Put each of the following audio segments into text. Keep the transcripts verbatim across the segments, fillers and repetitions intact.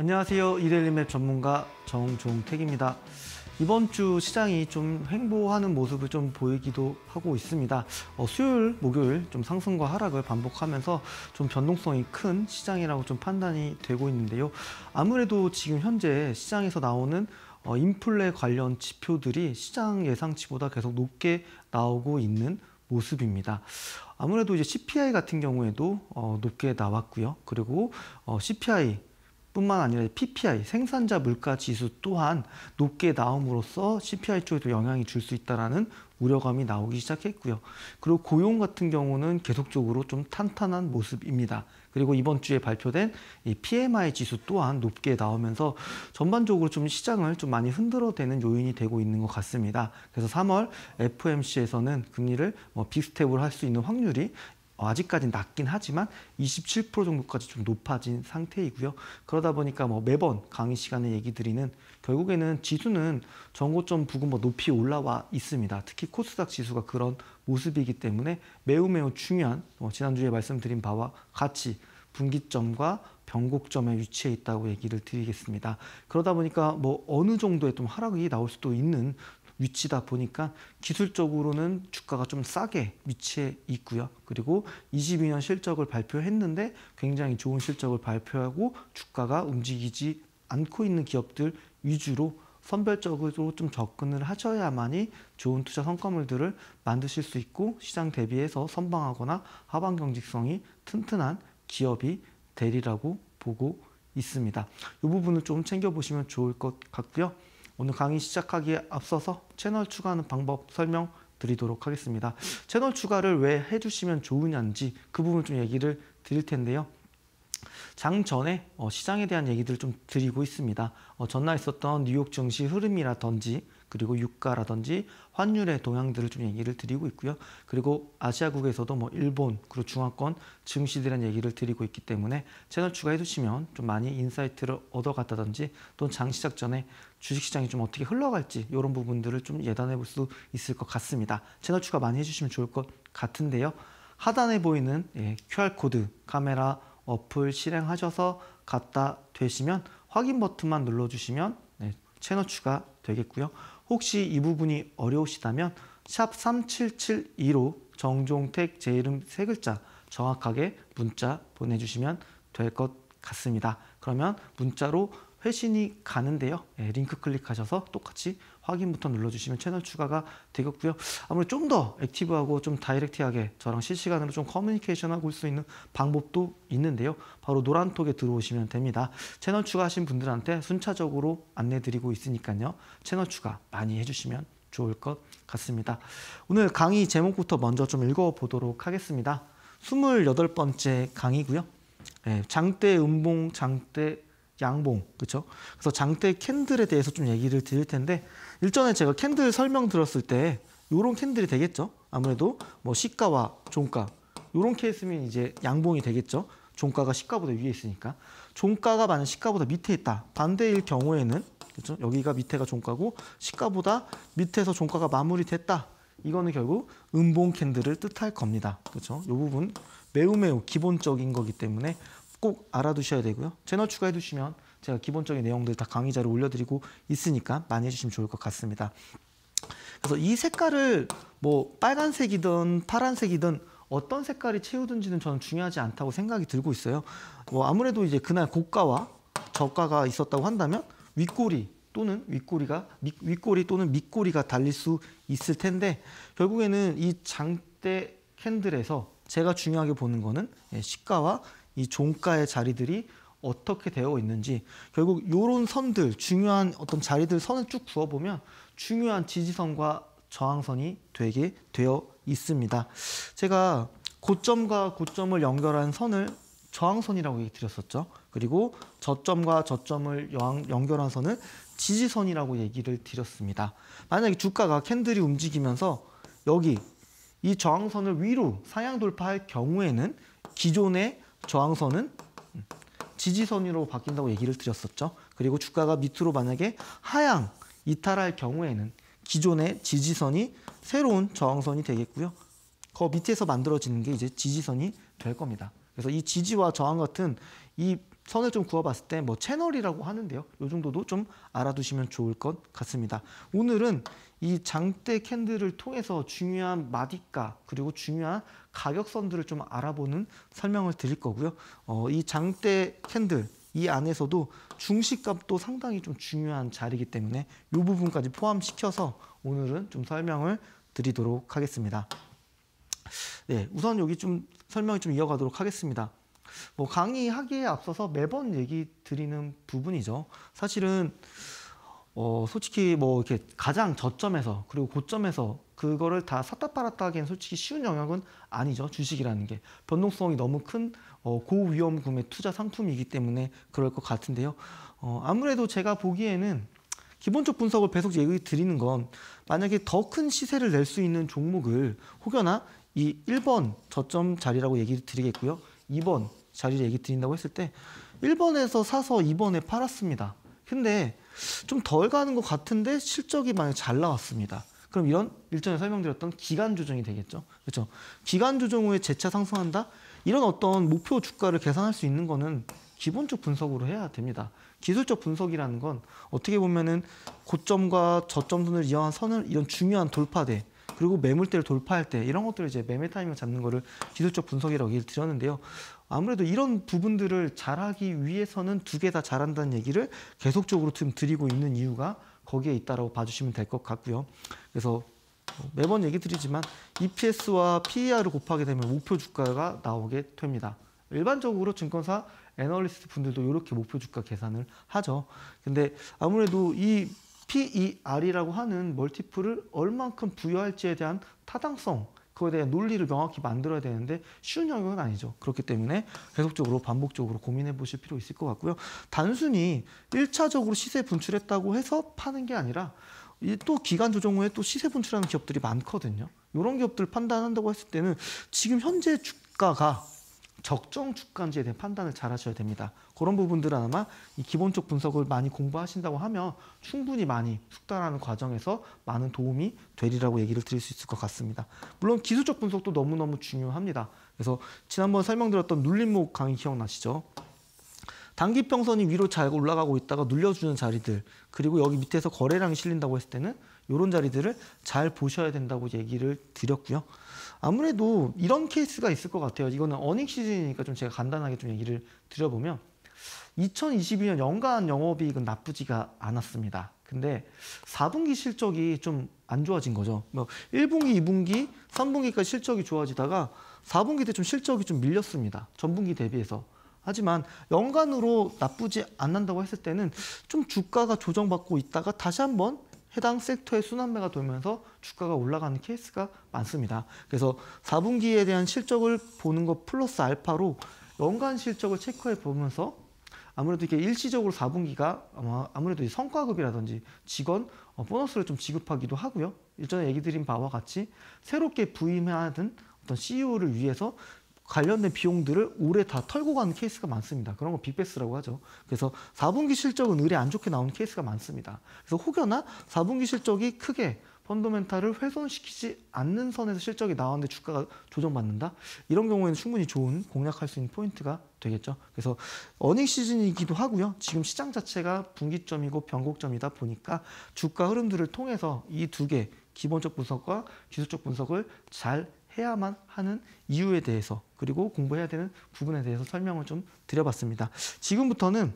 안녕하세요. 이데일리맵 전문가 정종택입니다. 이번 주 시장이 좀 횡보하는 모습을 좀 보이기도 하고 있습니다. 어, 수요일, 목요일 좀 상승과 하락을 반복하면서 좀 변동성이 큰 시장이라고 좀 판단이 되고 있는데요. 아무래도 지금 현재 시장에서 나오는 어, 인플레 관련 지표들이 시장 예상치보다 계속 높게 나오고 있는 모습입니다. 아무래도 이제 씨피아이 같은 경우에도 어, 높게 나왔고요. 그리고 어, 씨피아이 뿐만 아니라 피피아이, 생산자 물가 지수 또한 높게 나옴으로써 씨피아이 쪽에도 영향이 줄 수 있다는 우려감이 나오기 시작했고요. 그리고 고용 같은 경우는 계속적으로 좀 탄탄한 모습입니다. 그리고 이번 주에 발표된 이 피엠아이 지수 또한 높게 나오면서 전반적으로 좀 시장을 좀 많이 흔들어대는 요인이 되고 있는 것 같습니다. 그래서 삼월 에프오엠씨에서는 금리를 뭐 빅스텝으로 할 수 있는 확률이 아직까지는 낮긴 하지만 이십칠 퍼센트 정도까지 좀 높아진 상태이고요. 그러다 보니까 뭐 매번 강의 시간에 얘기 드리는 결국에는 지수는 전고점 부근 뭐 높이 올라와 있습니다. 특히 코스닥 지수가 그런 모습이기 때문에 매우 매우 중요한 뭐 지난주에 말씀드린 바와 같이 분기점과 변곡점에 위치해 있다고 얘기를 드리겠습니다. 그러다 보니까 뭐 어느 정도의 좀 하락이 나올 수도 있는 위치다 보니까 기술적으로는 주가가 좀 싸게 위치해 있고요. 그리고 이십이 년 실적을 발표했는데 굉장히 좋은 실적을 발표하고 주가가 움직이지 않고 있는 기업들 위주로 선별적으로 좀 접근을 하셔야만이 좋은 투자 성과물들을 만드실 수 있고 시장 대비해서 선방하거나 하반 경직성이 튼튼한 기업이 되리라고 보고 있습니다. 이 부분을 좀 챙겨보시면 좋을 것 같고요. 오늘 강의 시작하기에 앞서서 채널 추가하는 방법 설명 드리도록 하겠습니다. 채널 추가를 왜 해주시면 좋으냐인지 그 부분 좀 얘기를 드릴 텐데요. 장 전에 시장에 대한 얘기들을 좀 드리고 있습니다. 전날 있었던 뉴욕 증시 흐름이라든지 그리고 유가라든지 환율의 동향들을 좀 얘기를 드리고 있고요. 그리고 아시아국에서도 뭐 일본 그리고 중화권 증시들에 얘기를 드리고 있기 때문에 채널 추가해주시면 좀 많이 인사이트를 얻어갔다든지 또는 장 시작 전에 주식시장이 좀 어떻게 흘러갈지 이런 부분들을 좀 예단해 볼 수 있을 것 같습니다. 채널 추가 많이 해주시면 좋을 것 같은데요. 하단에 보이는 큐알코드 카메라 어플 실행하셔서 갖다 대시면 확인 버튼만 눌러주시면 채널 추가 되겠고요. 혹시 이 부분이 어려우시다면 샵 삼칠칠이로 정종택 제 이름 세 글자 정확하게 문자 보내주시면 될 것 같습니다. 그러면 문자로 회신이 가는데요. 예, 링크 클릭하셔서 똑같이 확인 버튼 눌러주시면 채널 추가가 되겠고요. 아무래도 좀 더 액티브하고 좀 다이렉트하게 저랑 실시간으로 좀 커뮤니케이션하고 올 수 있는 방법도 있는데요. 바로 노란톡에 들어오시면 됩니다. 채널 추가하신 분들한테 순차적으로 안내드리고 있으니까요. 채널 추가 많이 해주시면 좋을 것 같습니다. 오늘 강의 제목부터 먼저 좀 읽어보도록 하겠습니다. 스물여덟 번째 강의고요. 예, 장대 음봉, 장대 양봉, 그렇죠? 그래서 장대 캔들에 대해서 좀 얘기를 드릴 텐데 일전에 제가 캔들 설명 들었을 때 이런 캔들이 되겠죠? 아무래도 뭐 시가와 종가 이런 케이스면 이제 양봉이 되겠죠? 종가가 시가보다 위에 있으니까 종가가 만약 시가보다 밑에 있다 반대일 경우에는 그렇죠? 여기가 밑에가 종가고 시가보다 밑에서 종가가 마무리됐다 이거는 결국 음봉 캔들을 뜻할 겁니다, 그렇죠? 이 부분 매우 매우 기본적인 거기 때문에 꼭 알아두셔야 되고요. 채널 추가해두시면 제가 기본적인 내용들 다 강의자료 올려드리고 있으니까 많이 해주시면 좋을 것 같습니다. 그래서 이 색깔을 뭐 빨간색이든 파란색이든 어떤 색깔이 채우든지는 저는 중요하지 않다고 생각이 들고 있어요. 뭐 아무래도 이제 그날 고가와 저가가 있었다고 한다면 윗꼬리 또는 윗꼬리가 윗꼬리 또는 밑꼬리가 달릴 수 있을 텐데 결국에는 이 장대 캔들에서 제가 중요하게 보는 거는 시가와 이 종가의 자리들이 어떻게 되어 있는지 결국 이런 선들 중요한 어떤 자리들 선을 쭉 그어보면 중요한 지지선과 저항선이 되게 되어 있습니다. 제가 고점과 고점을 연결한 선을 저항선이라고 얘기 드렸었죠. 그리고 저점과 저점을 연결한 선을 지지선이라고 얘기를 드렸습니다. 만약에 주가가 캔들이 움직이면서 여기 이 저항선을 위로 상향 돌파할 경우에는 기존의 저항선은 지지선으로 바뀐다고 얘기를 드렸었죠. 그리고 주가가 밑으로 만약에 하향 이탈할 경우에는 기존의 지지선이 새로운 저항선이 되겠고요. 그 밑에서 만들어지는 게 이제 지지선이 될 겁니다. 그래서 이 지지와 저항 같은 이 선을 좀 그어봤을 때 뭐 채널이라고 하는데요. 이 정도도 좀 알아두시면 좋을 것 같습니다. 오늘은 이 장대 캔들을 통해서 중요한 마디가 그리고 중요한 가격선들을 좀 알아보는 설명을 드릴 거고요. 어, 이 장대 캔들 이 안에서도 중시값도 상당히 좀 중요한 자리이기 때문에 이 부분까지 포함시켜서 오늘은 좀 설명을 드리도록 하겠습니다. 네, 우선 여기 좀 설명을 좀 이어가도록 하겠습니다. 뭐 강의하기에 앞서서 매번 얘기 드리는 부분이죠. 사실은 어 솔직히 뭐 이렇게 가장 저점에서 그리고 고점에서 그거를 다 샀다 팔았다 하기엔 솔직히 쉬운 영역은 아니죠. 주식이라는 게 변동성이 너무 큰 어 고위험 구매 투자 상품이기 때문에 그럴 것 같은데요. 어 아무래도 제가 보기에는 기본적 분석을 계속 얘기 드리는 건 만약에 더 큰 시세를 낼 수 있는 종목을 혹여나 이 일 번 저점 자리라고 얘기 드리겠고요. 이 번 자리를 얘기 드린다고 했을 때 일 번에서 사서 이 번에 팔았습니다. 근데 좀 덜 가는 것 같은데 실적이 만약 잘 나왔습니다. 그럼 이런 일전에 설명드렸던 기간 조정이 되겠죠. 그렇죠? 기간 조정 후에 재차 상승한다? 이런 어떤 목표 주가를 계산할 수 있는 거는 기본적 분석으로 해야 됩니다. 기술적 분석이라는 건 어떻게 보면은 고점과 저점선을 이어한 선을 이런 중요한 돌파대 그리고 매물대를 돌파할 때 이런 것들을 이제 매매 타이밍을 잡는 거를 기술적 분석이라고 얘기를 드렸는데요. 아무래도 이런 부분들을 잘하기 위해서는 두 개 다 잘한다는 얘기를 계속적으로 지금 드리고 있는 이유가 거기에 있다라고 봐주시면 될 것 같고요. 그래서 매번 얘기 드리지만 이피에스와 피이알을 곱하게 되면 목표 주가가 나오게 됩니다. 일반적으로 증권사 애널리스트 분들도 이렇게 목표 주가 계산을 하죠. 근데 아무래도 이 피이알이라고 하는 멀티플을 얼만큼 부여할지에 대한 타당성, 그거에 대한 논리를 명확히 만들어야 되는데 쉬운 영역은 아니죠. 그렇기 때문에 계속적으로 반복적으로 고민해 보실 필요 있을 것 같고요. 단순히 일차적으로 시세 분출했다고 해서 파는 게 아니라 또 기간 조정 후에 또 시세 분출하는 기업들이 많거든요. 이런 기업들 판단한다고 했을 때는 지금 현재 주가가 적정 주가인지에 대한 판단을 잘 하셔야 됩니다. 그런 부분들은 아마 이 기본적 분석을 많이 공부하신다고 하면 충분히 많이 숙달하는 과정에서 많은 도움이 되리라고 얘기를 드릴 수 있을 것 같습니다. 물론 기술적 분석도 너무너무 중요합니다. 그래서 지난번 설명드렸던 눌림목 강의 기억나시죠? 단기평선이 위로 잘 올라가고 있다가 눌려주는 자리들 그리고 여기 밑에서 거래량이 실린다고 했을 때는 이런 자리들을 잘 보셔야 된다고 얘기를 드렸고요. 아무래도 이런 케이스가 있을 것 같아요. 이거는 어닝 시즌이니까 좀 제가 간단하게 좀 얘기를 드려보면 이천이십이 년 연간 영업이익은 나쁘지가 않았습니다. 근데 사 분기 실적이 좀 안 좋아진 거죠. 뭐 일 분기, 이 분기, 삼 분기까지 실적이 좋아지다가 사 분기 때 좀 실적이 좀 밀렸습니다. 전분기 대비해서. 하지만 연간으로 나쁘지 않는다고 했을 때는 좀 주가가 조정받고 있다가 다시 한번 해당 섹터의 순환매가 돌면서 주가가 올라가는 케이스가 많습니다. 그래서 사 분기에 대한 실적을 보는 것 플러스 알파로 연간 실적을 체크해 보면서 아무래도 이렇게 일시적으로 사 분기가 아마 아무래도 성과급이라든지 직원 보너스를 좀 지급하기도 하고요. 일전에 얘기 드린 바와 같이 새롭게 부임하는 어떤 씨이오를 위해서 관련된 비용들을 올해 다 털고 가는 케이스가 많습니다. 그런 거 빅베스라고 하죠. 그래서 사 분기 실적은 의례 안 좋게 나오는 케이스가 많습니다. 그래서 혹여나 사 분기 실적이 크게 펀더멘탈을 훼손시키지 않는 선에서 실적이 나왔는데 주가가 조정받는다? 이런 경우에는 충분히 좋은 공략할 수 있는 포인트가 되겠죠. 그래서 어닝 시즌이기도 하고요. 지금 시장 자체가 분기점이고 변곡점이다 보니까 주가 흐름들을 통해서 이 두 개 기본적 분석과 기술적 분석을 잘 해야만 하는 이유에 대해서 그리고 공부해야 되는 부분에 대해서 설명을 좀 드려봤습니다. 지금부터는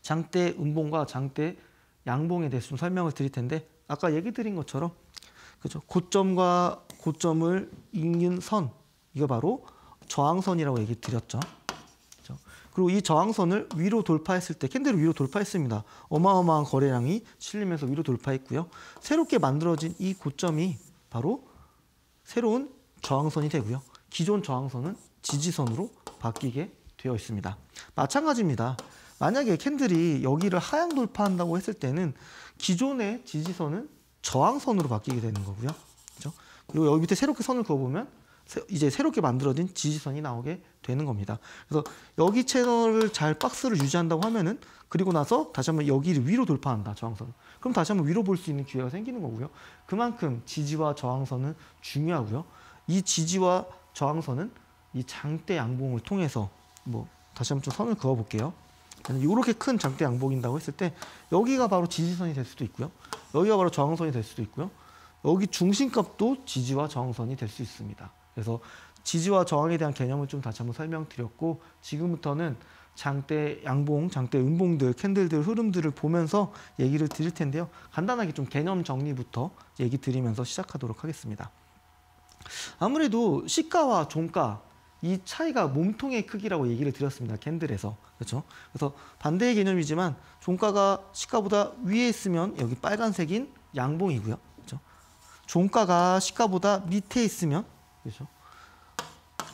장대 음봉과 장대 양봉에 대해서 좀 설명을 드릴 텐데 아까 얘기 드린 것처럼 그죠? 고점과 고점을 잇는 선 이거 바로 저항선이라고 얘기 드렸죠. 그죠? 그리고 이 저항선을 위로 돌파했을 때 캔들을 위로 돌파했습니다. 어마어마한 거래량이 실리면서 위로 돌파했고요. 새롭게 만들어진 이 고점이 바로 새로운 저항선이 되고요. 기존 저항선은 지지선으로 바뀌게 되어 있습니다. 마찬가지입니다. 만약에 캔들이 여기를 하향 돌파한다고 했을 때는 기존의 지지선은 저항선으로 바뀌게 되는 거고요. 그렇죠? 그리고 여기 밑에 새롭게 선을 그어보면 이제 새롭게 만들어진 지지선이 나오게 되는 겁니다. 그래서 여기 채널을 잘 박스를 유지한다고 하면은 그리고 나서 다시 한번 여기를 위로 돌파한다. 저항선. 그럼 다시 한번 위로 볼 수 있는 기회가 생기는 거고요. 그만큼 지지와 저항선은 중요하고요. 이 지지와 저항선은 이 장대 양봉을 통해서 뭐 다시 한번 좀 선을 그어볼게요. 이렇게 큰 장대 양봉인다고 했을 때 여기가 바로 지지선이 될 수도 있고요. 여기가 바로 저항선이 될 수도 있고요. 여기 중심값도 지지와 저항선이 될 수 있습니다. 그래서 지지와 저항에 대한 개념을 좀 다시 한번 설명드렸고, 지금부터는 장대 양봉, 장대 음봉들, 캔들들 흐름들을 보면서 얘기를 드릴 텐데요. 간단하게 좀 개념 정리부터 얘기 드리면서 시작하도록 하겠습니다. 아무래도 시가와 종가, 이 차이가 몸통의 크기라고 얘기를 드렸습니다. 캔들에서. 그렇죠? 그래서 반대의 개념이지만 종가가 시가보다 위에 있으면 여기 빨간색인 양봉이고요. 그렇죠? 종가가 시가보다 밑에 있으면, 그렇죠?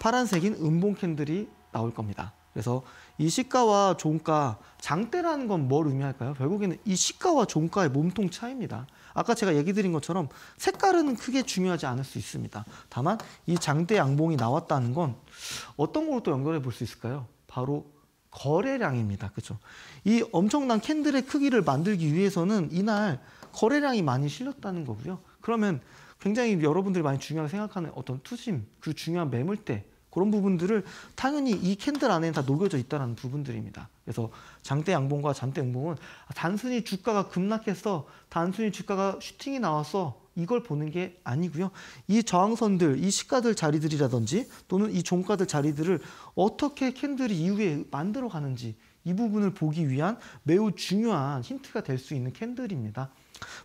파란색인 음봉 캔들이 나올 겁니다. 그래서 이 시가와 종가, 장대라는 건 뭘 의미할까요? 결국에는 이 시가와 종가의 몸통 차이입니다. 아까 제가 얘기 드린 것처럼 색깔은 크게 중요하지 않을 수 있습니다. 다만 이 장대 양봉이 나왔다는 건 어떤 걸로 또 연결해 볼 수 있을까요? 바로 거래량입니다. 그렇죠? 이 엄청난 캔들의 크기를 만들기 위해서는 이날 거래량이 많이 실렸다는 거고요. 그러면 굉장히 여러분들이 많이 중요하게 생각하는 어떤 투심, 그리고 중요한 매물대, 그런 부분들을 당연히 이 캔들 안에 다 녹여져 있다는 부분들입니다. 그래서 장대 양봉과 장대 음봉은 단순히 주가가 급락했어, 단순히 주가가 슈팅이 나왔어, 이걸 보는 게 아니고요. 이 저항선들, 이 시가들 자리들이라든지 또는 이 종가들 자리들을 어떻게 캔들이 이후에 만들어 가는지, 이 부분을 보기 위한 매우 중요한 힌트가 될 수 있는 캔들입니다.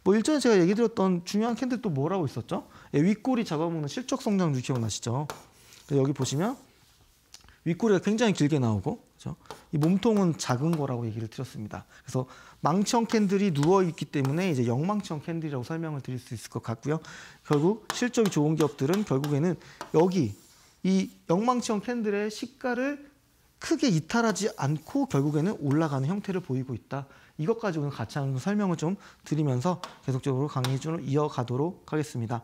뭐 일전에 제가 얘기 드렸던 중요한 캔들 또 뭐라고 있었죠? 예, 윗꼬리 잡아먹는 실적 성장주 기억나시죠? 여기 보시면 윗꼬리가 굉장히 길게 나오고, 그렇죠? 이 몸통은 작은 거라고 얘기를 드렸습니다. 그래서 망치형 캔들이 누워있기 때문에 이제 역망치형 캔들이라고 설명을 드릴 수 있을 것 같고요. 결국 실적이 좋은 기업들은 결국에는 여기 이 역망치형 캔들의 시가를 크게 이탈하지 않고 결국에는 올라가는 형태를 보이고 있다. 이것까지 오늘 같이 하는 설명을 좀 드리면서 계속적으로 강의 좀 이어가도록 하겠습니다.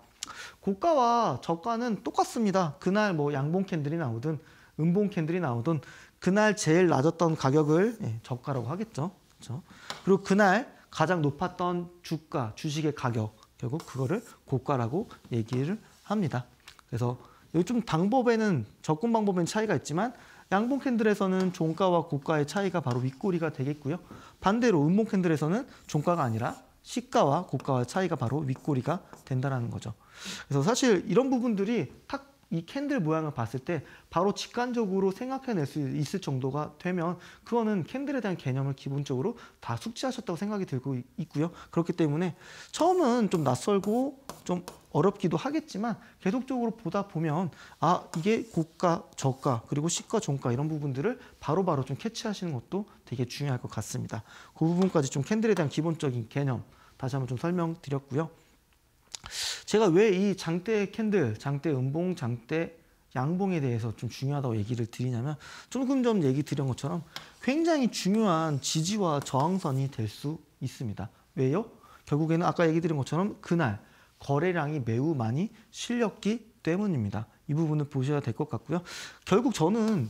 고가와 저가는 똑같습니다. 그날 뭐 양봉 캔들이 나오든 음봉 캔들이 나오든 그날 제일 낮았던 가격을 저가라고 하겠죠. 그렇죠? 그리고 그날 가장 높았던 주가, 주식의 가격, 결국 그거를 고가라고 얘기를 합니다. 그래서 요즘 방법에는, 접근 방법에는 차이가 있지만 양봉 캔들에서는 종가와 고가의 차이가 바로 윗꼬리가 되겠고요. 반대로 음봉 캔들에서는 종가가 아니라 시가와 고가의 차이가 바로 윗꼬리가 된다는 거죠. 그래서 사실 이런 부분들이 탁 이 캔들 모양을 봤을 때 바로 직관적으로 생각해낼 수 있을 정도가 되면 그거는 캔들에 대한 개념을 기본적으로 다 숙지하셨다고 생각이 들고 있고요. 그렇기 때문에 처음은 좀 낯설고 좀 어렵기도 하겠지만 계속적으로 보다 보면 아, 이게 고가, 저가, 그리고 시가, 종가 이런 부분들을 바로바로 좀 캐치하시는 것도 되게 중요할 것 같습니다. 그 부분까지 좀 캔들에 대한 기본적인 개념 다시 한번 좀 설명드렸고요. 제가 왜 이 장대 캔들, 장대 음봉, 장대 양봉에 대해서 좀 중요하다고 얘기를 드리냐면 조금 전 얘기 드린 것처럼 굉장히 중요한 지지와 저항선이 될 수 있습니다. 왜요? 결국에는 아까 얘기 드린 것처럼 그날 거래량이 매우 많이 실렸기 때문입니다. 이 부분을 보셔야 될 것 같고요. 결국 저는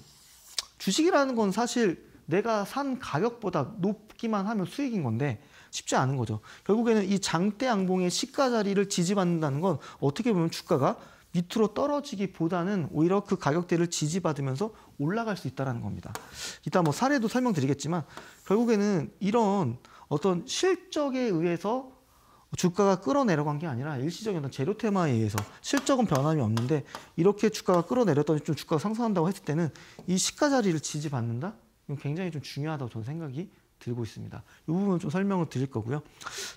주식이라는 건 사실 내가 산 가격보다 높기만 하면 수익인 건데 쉽지 않은 거죠. 결국에는 이 장대 양봉의 시가 자리를 지지받는다는 건 어떻게 보면 주가가 밑으로 떨어지기보다는 오히려 그 가격대를 지지받으면서 올라갈 수 있다는 겁니다. 이따 뭐 사례도 설명드리겠지만 결국에는 이런 어떤 실적에 의해서 주가가 끌어내려간 게 아니라 일시적인 어떤 재료 테마에 의해서 실적은 변함이 없는데 이렇게 주가가 끌어내렸더니 좀 주가가 상승한다고 했을 때는 이 시가 자리를 지지받는다? 이건 굉장히 좀 중요하다고 저는 생각이 들고 있습니다. 이 부분은 좀 설명을 드릴 거고요.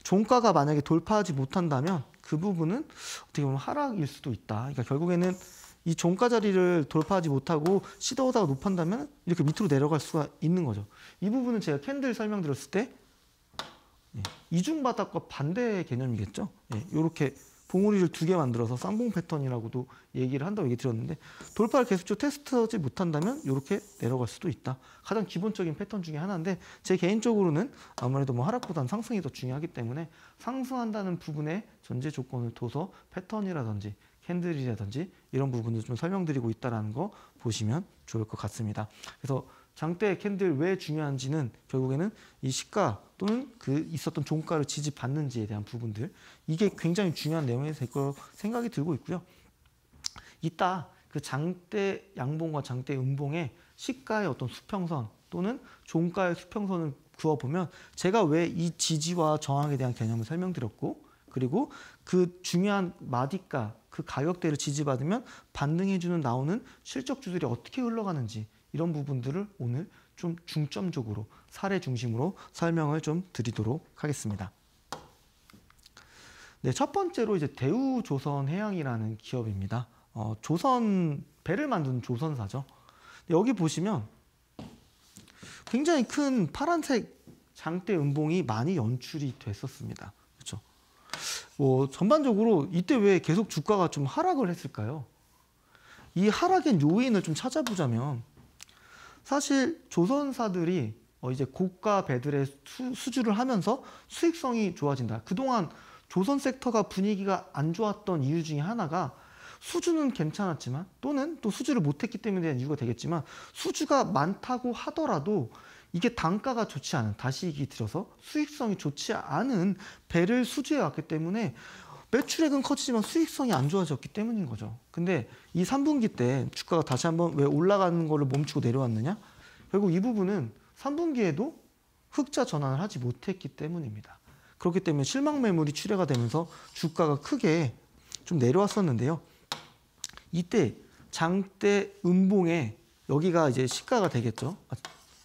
종가가 만약에 돌파하지 못한다면 그 부분은 어떻게 보면 하락일 수도 있다. 그러니까 결국에는 이 종가 자리를 돌파하지 못하고 시도하다가 높한다면 이렇게 밑으로 내려갈 수가 있는 거죠. 이 부분은 제가 캔들 설명드렸을 때 이중바닥과 반대의 개념이겠죠. 이렇게 봉우리를 두 개 만들어서 쌍봉 패턴이라고도 얘기를 한다고 얘기 드렸는데 돌파를 계속적으로 테스트하지 못한다면 이렇게 내려갈 수도 있다. 가장 기본적인 패턴 중에 하나인데 제 개인적으로는 아무래도 뭐 하락보다는 상승이 더 중요하기 때문에 상승한다는 부분의 전제 조건을 둬서 패턴이라든지 캔들이라든지 이런 부분을 좀 설명드리고 있다는 거 보시면 좋을 것 같습니다. 그래서 장대 캔들 왜 중요한지는 결국에는 이 시가 또는 그 있었던 종가를 지지받는지에 대한 부분들, 이게 굉장히 중요한 내용이 될 거라고 생각이 들고 있고요. 이따 그 장대 양봉과 장대 음봉의 시가의 어떤 수평선 또는 종가의 수평선을 그어보면 제가 왜 이 지지와 저항에 대한 개념을 설명드렸고 그리고 그 중요한 마디가 그 가격대를 지지받으면 반등해주는 나오는 실적주들이 어떻게 흘러가는지 이런 부분들을 오늘 좀 중점적으로 사례 중심으로 설명을 좀 드리도록 하겠습니다. 네, 첫 번째로 이제 대우조선해양이라는 기업입니다. 어, 조선 배를 만드는 조선사죠. 여기 보시면 굉장히 큰 파란색 장대 음봉이 많이 연출이 됐었습니다. 그렇죠? 뭐 전반적으로 이때 왜 계속 주가가 좀 하락을 했을까요? 이 하락의 요인을 좀 찾아보자면 사실 조선사들이 어 이제 고가 배들의 수, 수주를 하면서 수익성이 좋아진다. 그동안 조선 섹터가 분위기가 안 좋았던 이유 중에 하나가 수주는 괜찮았지만 또는 또 수주를 못했기 때문에 대한 이유가 되겠지만 수주가 많다고 하더라도 이게 단가가 좋지 않은, 다시 얘기 들어서 수익성이 좋지 않은 배를 수주해 왔기 때문에 매출액은 커지지만 수익성이 안 좋아졌기 때문인 거죠. 근데 이 삼 분기 때 주가가 다시 한번 왜 올라가는 거를 멈추고 내려왔느냐? 결국 이 부분은 삼 분기에도 흑자 전환을 하지 못했기 때문입니다. 그렇기 때문에 실망 매물이 출회가 되면서 주가가 크게 좀 내려왔었는데요. 이때 장대 음봉에 여기가 이제 시가가 되겠죠. 아,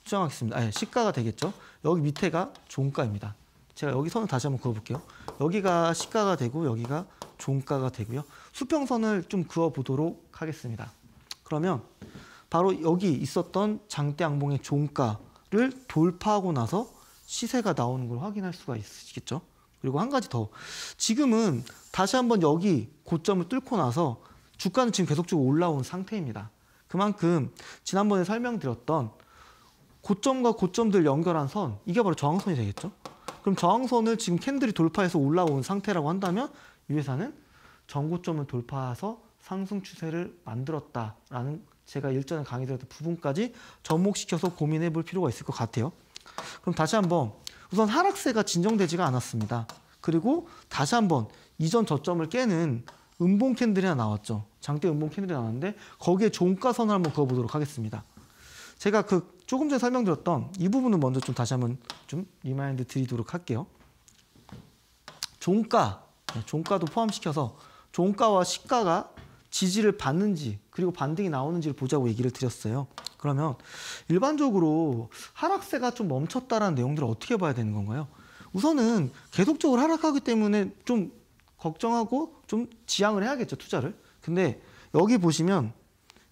수정하겠습니다. 아, 예, 시가가 되겠죠. 여기 밑에가 종가입니다. 제가 여기 선을 다시 한번 그어볼게요. 여기가 시가가 되고 여기가 종가가 되고요. 수평선을 좀 그어보도록 하겠습니다. 그러면 바로 여기 있었던 장대 양봉의 종가를 돌파하고 나서 시세가 나오는 걸 확인할 수가 있겠죠. 그리고 한 가지 더, 지금은 다시 한번 여기 고점을 뚫고 나서 주가는 지금 계속적으로 올라온 상태입니다. 그만큼 지난번에 설명드렸던 고점과 고점들 연결한 선, 이게 바로 저항선이 되겠죠. 그럼 저항선을 지금 캔들이 돌파해서 올라온 상태라고 한다면 이 회사는 전고점을 돌파해서 상승 추세를 만들었다라는, 제가 일전에 강의드렸던 부분까지 접목시켜서 고민해 볼 필요가 있을 것 같아요. 그럼 다시 한번, 우선 하락세가 진정되지가 않았습니다. 그리고 다시 한번 이전 저점을 깨는 음봉 캔들이 하나 나왔죠. 장대 음봉 캔들이 나왔는데 거기에 종가선을 한번 그어보도록 하겠습니다. 제가 그 조금 전에 설명드렸던 이 부분을 먼저 좀 다시 한번 좀 리마인드 드리도록 할게요. 종가, 종가도 포함시켜서 종가와 시가가 지지를 받는지 그리고 반등이 나오는지를 보자고 얘기를 드렸어요. 그러면 일반적으로 하락세가 좀 멈췄다라는 내용들을 어떻게 봐야 되는 건가요? 우선은 계속적으로 하락하기 때문에 좀 걱정하고 좀 지양을 해야겠죠, 투자를. 근데 여기 보시면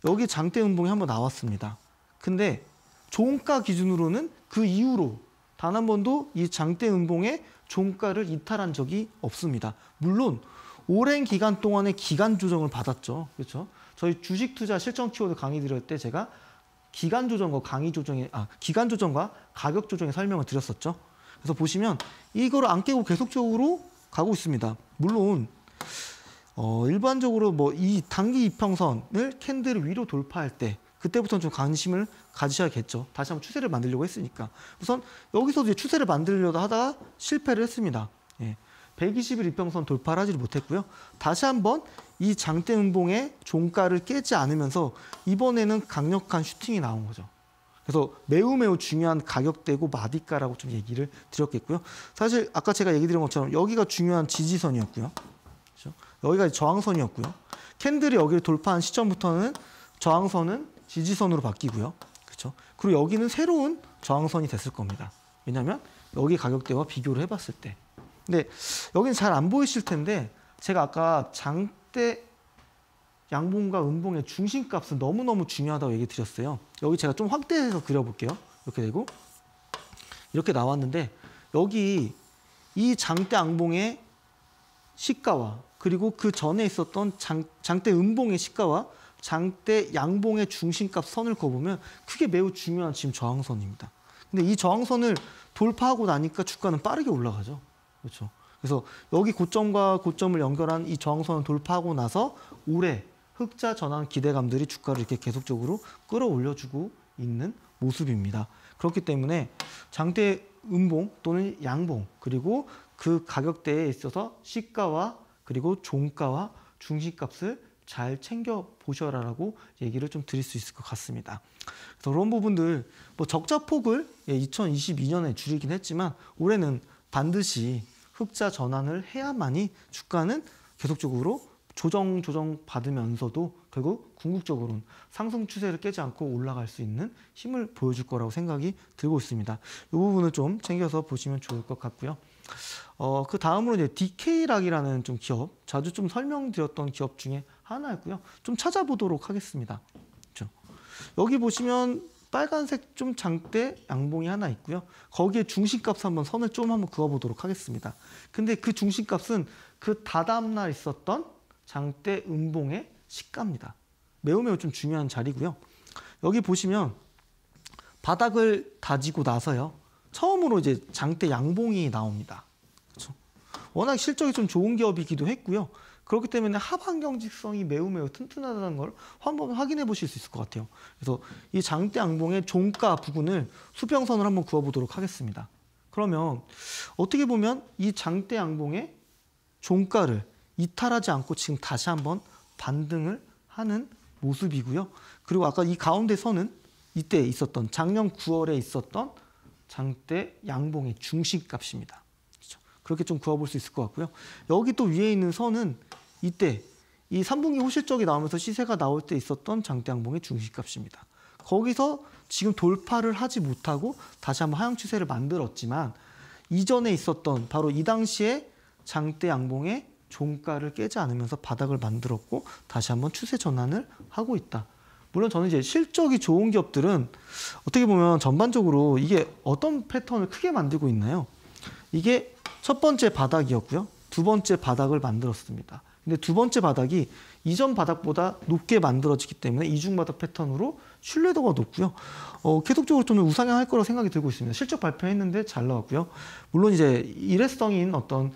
여기 장대 음봉이 한번 나왔습니다. 근데 종가 기준으로는 그 이후로 단 한 번도 이 장대 음봉의 종가를 이탈한 적이 없습니다. 물론 오랜 기간 동안의 기간 조정을 받았죠. 그렇죠? 저희 주식 투자 실전 키워드 강의 드릴 때 제가 기간 조정과 강의 조정에, 아, 기간 조정과 가격 조정의 설명을 드렸었죠. 그래서 보시면 이걸 안 깨고 계속적으로 가고 있습니다. 물론 어, 일반적으로 뭐 이 단기 이평선을 캔들을 위로 돌파할 때 그때부터는 좀 관심을 가지셔야겠죠. 다시 한번 추세를 만들려고 했으니까. 우선 여기서도 이제 추세를 만들려다 하다가 실패를 했습니다. 예. 백이십 일 이평선 돌파를 하지 못했고요. 다시 한번 이 장대 음봉의 종가를 깨지 않으면서 이번에는 강력한 슈팅이 나온 거죠. 그래서 매우 매우 중요한 가격대고 마디가라고 좀 얘기를 드렸겠고요. 사실 아까 제가 얘기 드린 것처럼 여기가 중요한 지지선이었고요. 그렇죠? 여기가 저항선이었고요. 캔들이 여기를 돌파한 시점부터는 저항선은 지지선으로 바뀌고요. 그렇죠? 그리고 여기는 새로운 저항선이 됐을 겁니다. 왜냐하면 여기 가격대와 비교를 해봤을 때. 근데 여기는 잘 안 보이실 텐데 제가 아까 장대 양봉과 음봉의 중심값은 너무너무 중요하다고 얘기 드렸어요. 여기 제가 좀 확대해서 그려볼게요. 이렇게 되고 이렇게 나왔는데 여기 이 장대 양봉의 시가와 그리고 그 전에 있었던 장, 장대 음봉의 시가와 장대 양봉의 중심값 선을 그어보면 그게 매우 중요한 지금 저항선입니다. 근데 이 저항선을 돌파하고 나니까 주가는 빠르게 올라가죠. 그렇죠. 그래서 여기 고점과 고점을 연결한 이 저항선을 돌파하고 나서 올해 흑자 전환 기대감들이 주가를 이렇게 계속적으로 끌어올려주고 있는 모습입니다. 그렇기 때문에 장대 음봉 또는 양봉 그리고 그 가격대에 있어서 시가와 그리고 종가와 중심값을 잘 챙겨보셔라라고 얘기를 좀 드릴 수 있을 것 같습니다. 그래서 그런 부분들, 뭐 적자폭을 이천이십이 년에 줄이긴 했지만 올해는 반드시 흑자 전환을 해야만이 주가는 계속적으로 조정 조정 받으면서도 결국 궁극적으로는 상승 추세를 깨지 않고 올라갈 수 있는 힘을 보여줄 거라고 생각이 들고 있습니다. 이 부분을 좀 챙겨서 보시면 좋을 것 같고요. 어, 그 다음으로 이제 디케이락이라는 좀 기업, 자주 좀 설명드렸던 기업 중에 하나였고요. 좀 찾아보도록 하겠습니다. 그렇죠? 여기 보시면 빨간색 좀 장대 양봉이 하나 있고요. 거기에 중심값 한번 선을 좀 한번 그어보도록 하겠습니다. 근데 그 중심값은 그 다다음날 있었던 장대 음봉의 시가입니다. 매우 매우 좀 중요한 자리고요. 여기 보시면 바닥을 다지고 나서요. 처음으로 이제 장대 양봉이 나옵니다. 그렇죠? 워낙 실적이 좀 좋은 기업이기도 했고요. 그렇기 때문에 하방 경직성이 매우 매우 튼튼하다는 걸 한번 확인해 보실 수 있을 것 같아요. 그래서 이 장대 양봉의 종가 부근을 수평선을 한번 그어보도록 하겠습니다. 그러면 어떻게 보면 이 장대 양봉의 종가를 이탈하지 않고 지금 다시 한번 반등을 하는 모습이고요. 그리고 아까 이 가운데 선은 이때 있었던 작년 구월에 있었던 장대 양봉의 중심값입니다. 그렇게 좀 그어볼 수 있을 것 같고요. 여기 또 위에 있는 선은 이때 이 삼 분기 호실적이 나오면서 시세가 나올 때 있었던 장대 양봉의 중심값입니다. 거기서 지금 돌파를 하지 못하고 다시 한번 하향 추세를 만들었지만 이전에 있었던 바로 이 당시에 장대 양봉의 종가를 깨지 않으면서 바닥을 만들었고 다시 한번 추세 전환을 하고 있다. 물론 저는 이제 실적이 좋은 기업들은 어떻게 보면 전반적으로 이게 어떤 패턴을 크게 만들고 있나요? 이게 첫 번째 바닥이었고요. 두 번째 바닥을 만들었습니다. 근데 두 번째 바닥이 이전 바닥보다 높게 만들어지기 때문에 이중바닥 패턴으로 신뢰도가 높고요. 어, 계속적으로 저는 우상향할 거라고 생각이 들고 있습니다. 실적 발표했는데 잘 나왔고요. 물론 이제 일회성인 어떤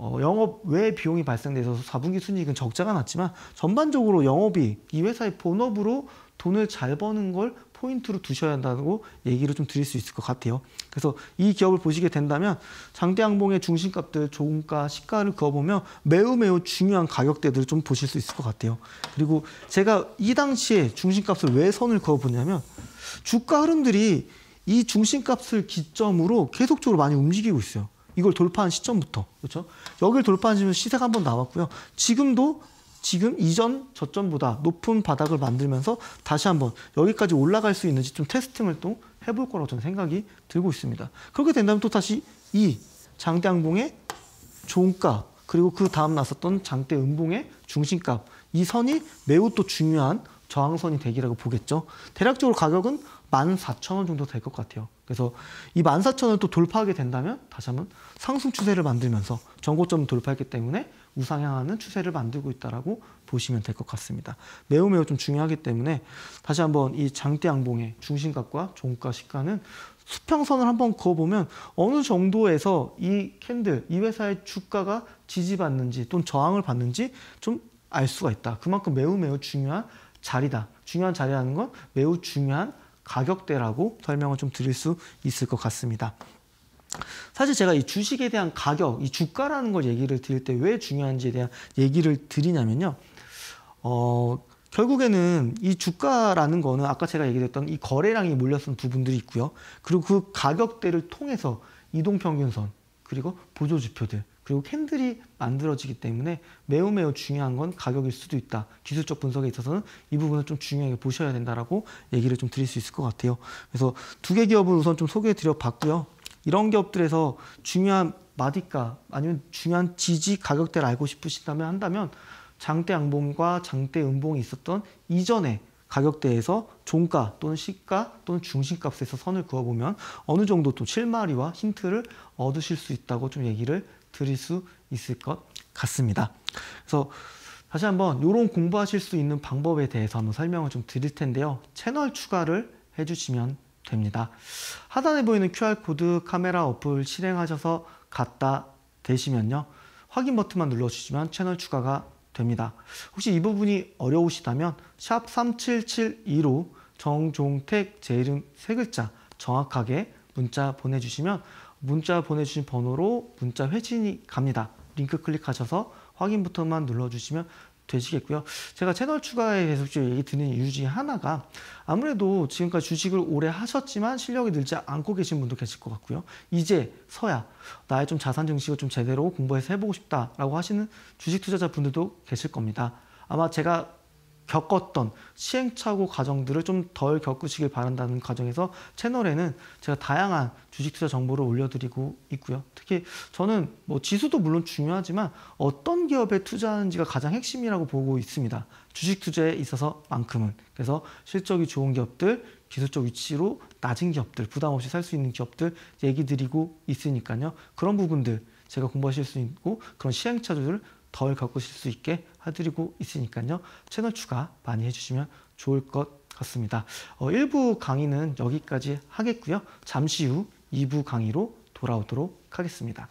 어, 영업 외 비용이 발생돼서 사 분기 순이익은 적자가 났지만 전반적으로 영업이 이 회사의 본업으로 돈을 잘 버는 걸 포인트로 두셔야 한다고 얘기를 좀 드릴 수 있을 것 같아요. 그래서 이 기업을 보시게 된다면 장대 양봉의 중심값들, 종가, 시가를 그어보면 매우 매우 중요한 가격대들을 좀 보실 수 있을 것 같아요. 그리고 제가 이 당시에 중심값을 왜 선을 그어보냐면 주가 흐름들이 이 중심값을 기점으로 계속적으로 많이 움직이고 있어요. 이걸 돌파한 시점부터. 그렇죠? 여기를 돌파한 시점에서 시세가 한번 나왔고요. 지금도 지금 이전 저점보다 높은 바닥을 만들면서 다시 한번 여기까지 올라갈 수 있는지 좀 테스팅을 또 해볼 거라고 저는 생각이 들고 있습니다. 그렇게 된다면 또 다시 이 장대 양봉의 종가 그리고 그 다음 났었던 장대 음봉의 중심값 이 선이 매우 또 중요한 저항선이 되기라고 보겠죠. 대략적으로 가격은 만 사천 원 정도 될 것 같아요. 그래서 이 만 사천 원을 또 돌파하게 된다면 다시 한번 상승 추세를 만들면서 전고점을 돌파했기 때문에 우상향하는 추세를 만들고 있다라고 보시면 될 것 같습니다. 매우 매우 좀 중요하기 때문에 다시 한번 이 장대 양봉의 중심값과 종가 시가는 수평선을 한번 그어보면 어느 정도에서 이 캔들, 이 회사의 주가가 지지받는지 또는 저항을 받는지 좀 알 수가 있다. 그만큼 매우 매우 중요한 자리다. 중요한 자리라는 건 매우 중요한 가격대라고 설명을 좀 드릴 수 있을 것 같습니다. 사실 제가 이 주식에 대한 가격, 이 주가라는 걸 얘기를 드릴 때 왜 중요한지에 대한 얘기를 드리냐면요. 어, 결국에는 이 주가라는 거는 아까 제가 얘기했던 이 거래량이 몰렸던 부분들이 있고요. 그리고 그 가격대를 통해서 이동평균선, 그리고 보조지표들, 그리고 캔들이 만들어지기 때문에 매우 매우 중요한 건 가격일 수도 있다. 기술적 분석에 있어서는 이 부분을 좀 중요하게 보셔야 된다라고 얘기를 좀 드릴 수 있을 것 같아요. 그래서 두 개 기업을 우선 좀 소개해드려 봤고요. 이런 기업들에서 중요한 마디가 아니면 중요한 지지 가격대를 알고 싶으시다면 한다면 장대 양봉과 장대 음봉이 있었던 이전에 가격대에서 종가 또는 시가 또는 중심값에서 선을 그어보면 어느 정도 또 실마리와 힌트를 얻으실 수 있다고 좀 얘기를 드릴 수 있을 것 같습니다. 그래서 다시 한번 이런 공부하실 수 있는 방법에 대해서 한번 설명을 좀 드릴 텐데요. 채널 추가를 해주시면 됩니다. 하단에 보이는 큐알 코드 카메라 어플 실행하셔서 갖다 대시면요. 확인 버튼만 눌러주시면 채널 추가가 됩니다. 혹시 이 부분이 어려우시다면 샵 삼칠칠이로 정종택 제 이름 세 글자 정확하게 문자 보내주시면 문자 보내주신 번호로 문자 회신이 갑니다. 링크 클릭하셔서 확인 버튼만 눌러주시면 되시겠고요. 제가 채널 추가에 계속 얘기 드리는 이유 중에 하나가 아무래도 지금까지 주식을 오래 하셨지만 실력이 늘지 않고 계신 분도 계실 것 같고요. 이제 서야 나의 좀 자산 증식을 좀 제대로 공부해서 해보고 싶다라고 하시는 주식 투자자분들도 계실 겁니다. 아마 제가 겪었던 시행착오 과정들을 좀 덜 겪으시길 바란다는 과정에서 채널에는 제가 다양한 주식 투자 정보를 올려드리고 있고요. 특히 저는 뭐 지수도 물론 중요하지만 어떤 기업에 투자하는지가 가장 핵심이라고 보고 있습니다. 주식 투자에 있어서만큼은. 그래서 실적이 좋은 기업들, 기술적 위치로 낮은 기업들, 부담 없이 살 수 있는 기업들 얘기 드리고 있으니까요. 그런 부분들 제가 공부하실 수 있고 그런 시행착오들을 덜 겪으실 수 있게 해드리고 있으니까요. 채널 추가 많이 해주시면 좋을 것 같습니다. 어, 일 부 강의는 여기까지 하겠고요. 잠시 후 이 부 강의로 돌아오도록 하겠습니다.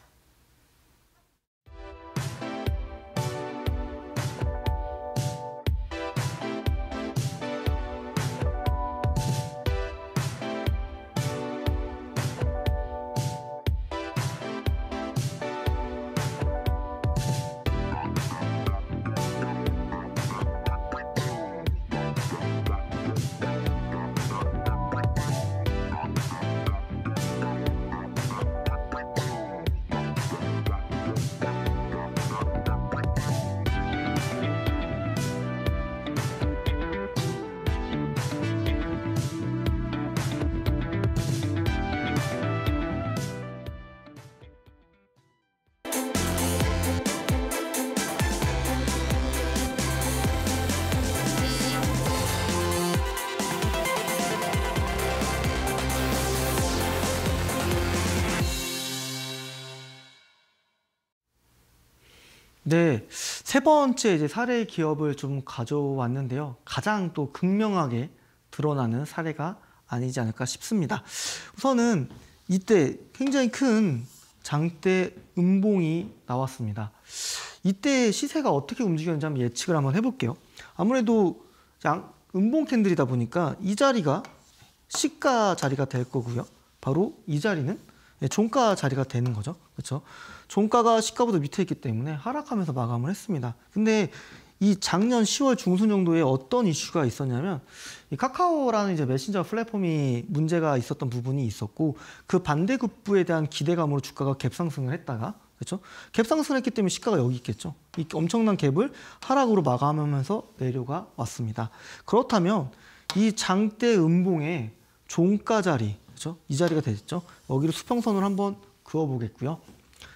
네, 세 번째 이제 사례 기업을 좀 가져왔는데요. 가장 또 극명하게 드러나는 사례가 아니지 않을까 싶습니다. 우선은 이때 굉장히 큰 장대 음봉이 나왔습니다. 이때 시세가 어떻게 움직였는지 한번 예측을 한번 해볼게요. 아무래도 양, 음봉 캔들이다 보니까 이 자리가 시가 자리가 될 거고요. 바로 이 자리는 네, 종가 자리가 되는 거죠. 그렇죠? 종가가 시가보다 밑에 있기 때문에 하락하면서 마감을 했습니다. 근데 이 작년 시월 중순 정도에 어떤 이슈가 있었냐면 이 카카오라는 이제 메신저 플랫폼이 문제가 있었던 부분이 있었고 그 반대급부에 대한 기대감으로 주가가 갭상승을 했다가 그렇죠? 갭상승을 했기 때문에 시가가 여기 있겠죠. 이 엄청난 갭을 하락으로 마감하면서 내려가 왔습니다. 그렇다면 이 장대 음봉의 종가 자리 그렇죠? 이 자리가 되겠죠. 여기로 수평선을 한번 그어보겠고요.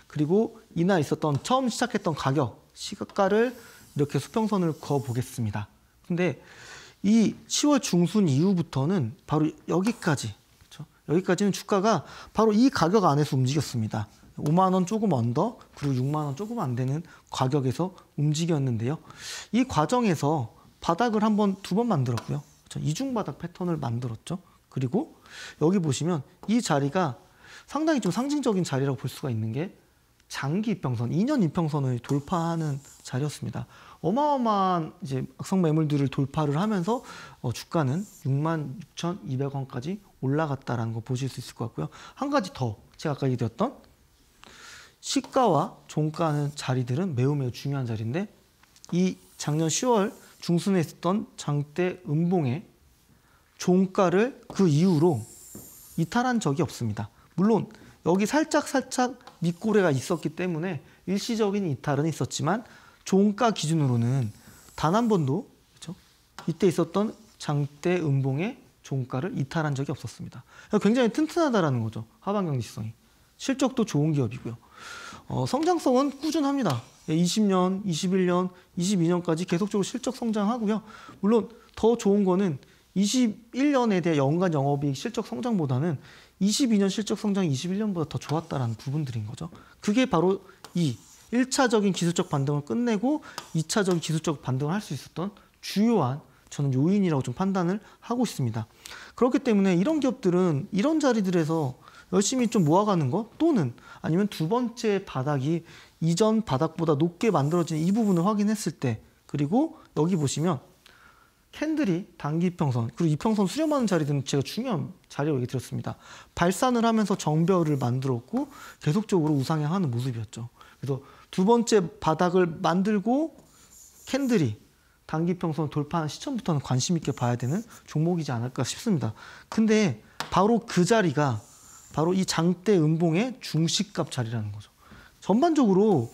그리고 이날 있었던 처음 시작했던 가격, 시가가를 이렇게 수평선을 그어보겠습니다. 근데 이 시월 중순 이후부터는 바로 여기까지, 그렇죠? 여기까지는 주가가 바로 이 가격 안에서 움직였습니다. 오만 원 조금 언더, 그리고 육만 원 조금 안 되는 가격에서 움직였는데요. 이 과정에서 바닥을 한번 두 번 만들었고요. 그렇죠? 이중바닥 패턴을 만들었죠. 그리고 여기 보시면 이 자리가 상당히 좀 상징적인 자리라고 볼 수가 있는 게 장기 이평선, 이 년 이평선을 돌파하는 자리였습니다. 어마어마한 이제 악성 매물들을 돌파를 하면서 어, 주가는 육만 육천이백 원까지 올라갔다라는 거 보실 수 있을 것 같고요. 한 가지 더 제가 아까 얘기드렸던 시가와 종가는 자리들은 매우 매우 중요한 자리인데 이 작년 시월 중순에 있었던 장대 음봉의 종가를 그 이후로 이탈한 적이 없습니다. 물론 여기 살짝 살짝 밑고래가 있었기 때문에 일시적인 이탈은 있었지만 종가 기준으로는 단 한 번도 그렇죠? 이때 있었던 장대 음봉의 종가를 이탈한 적이 없었습니다. 굉장히 튼튼하다라는 거죠. 하반경직성이. 실적도 좋은 기업이고요. 어, 성장성은 꾸준합니다. 이십 년, 이십일 년, 이십이 년까지 계속적으로 실적 성장하고요. 물론 더 좋은 거는 이십일 년에 대한 연간 영업이익 실적 성장보다는 이십이 년 실적 성장이 이십일 년보다 더 좋았다라는 부분들인 거죠. 그게 바로 이 일 차적인 기술적 반등을 끝내고 이 차적인 기술적 반등을 할 수 있었던 주요한 저는 요인이라고 좀 판단을 하고 있습니다. 그렇기 때문에 이런 기업들은 이런 자리들에서 열심히 좀 모아가는 거 또는 아니면 두 번째 바닥이 이전 바닥보다 높게 만들어지는 이 부분을 확인했을 때 그리고 여기 보시면 캔들이 단기 이평선 그리고 이평선 수렴하는 자리들은 제가 중요한 자리라고 얘기 드렸습니다. 발산을 하면서 정별을 만들었고 계속적으로 우상향하는 모습이었죠. 그래서 두 번째 바닥을 만들고 캔들이 단기평선 돌파한 시점부터는 관심 있게 봐야 되는 종목이지 않을까 싶습니다. 근데 바로 그 자리가 바로 이 장대 음봉의 중시값 자리라는 거죠. 전반적으로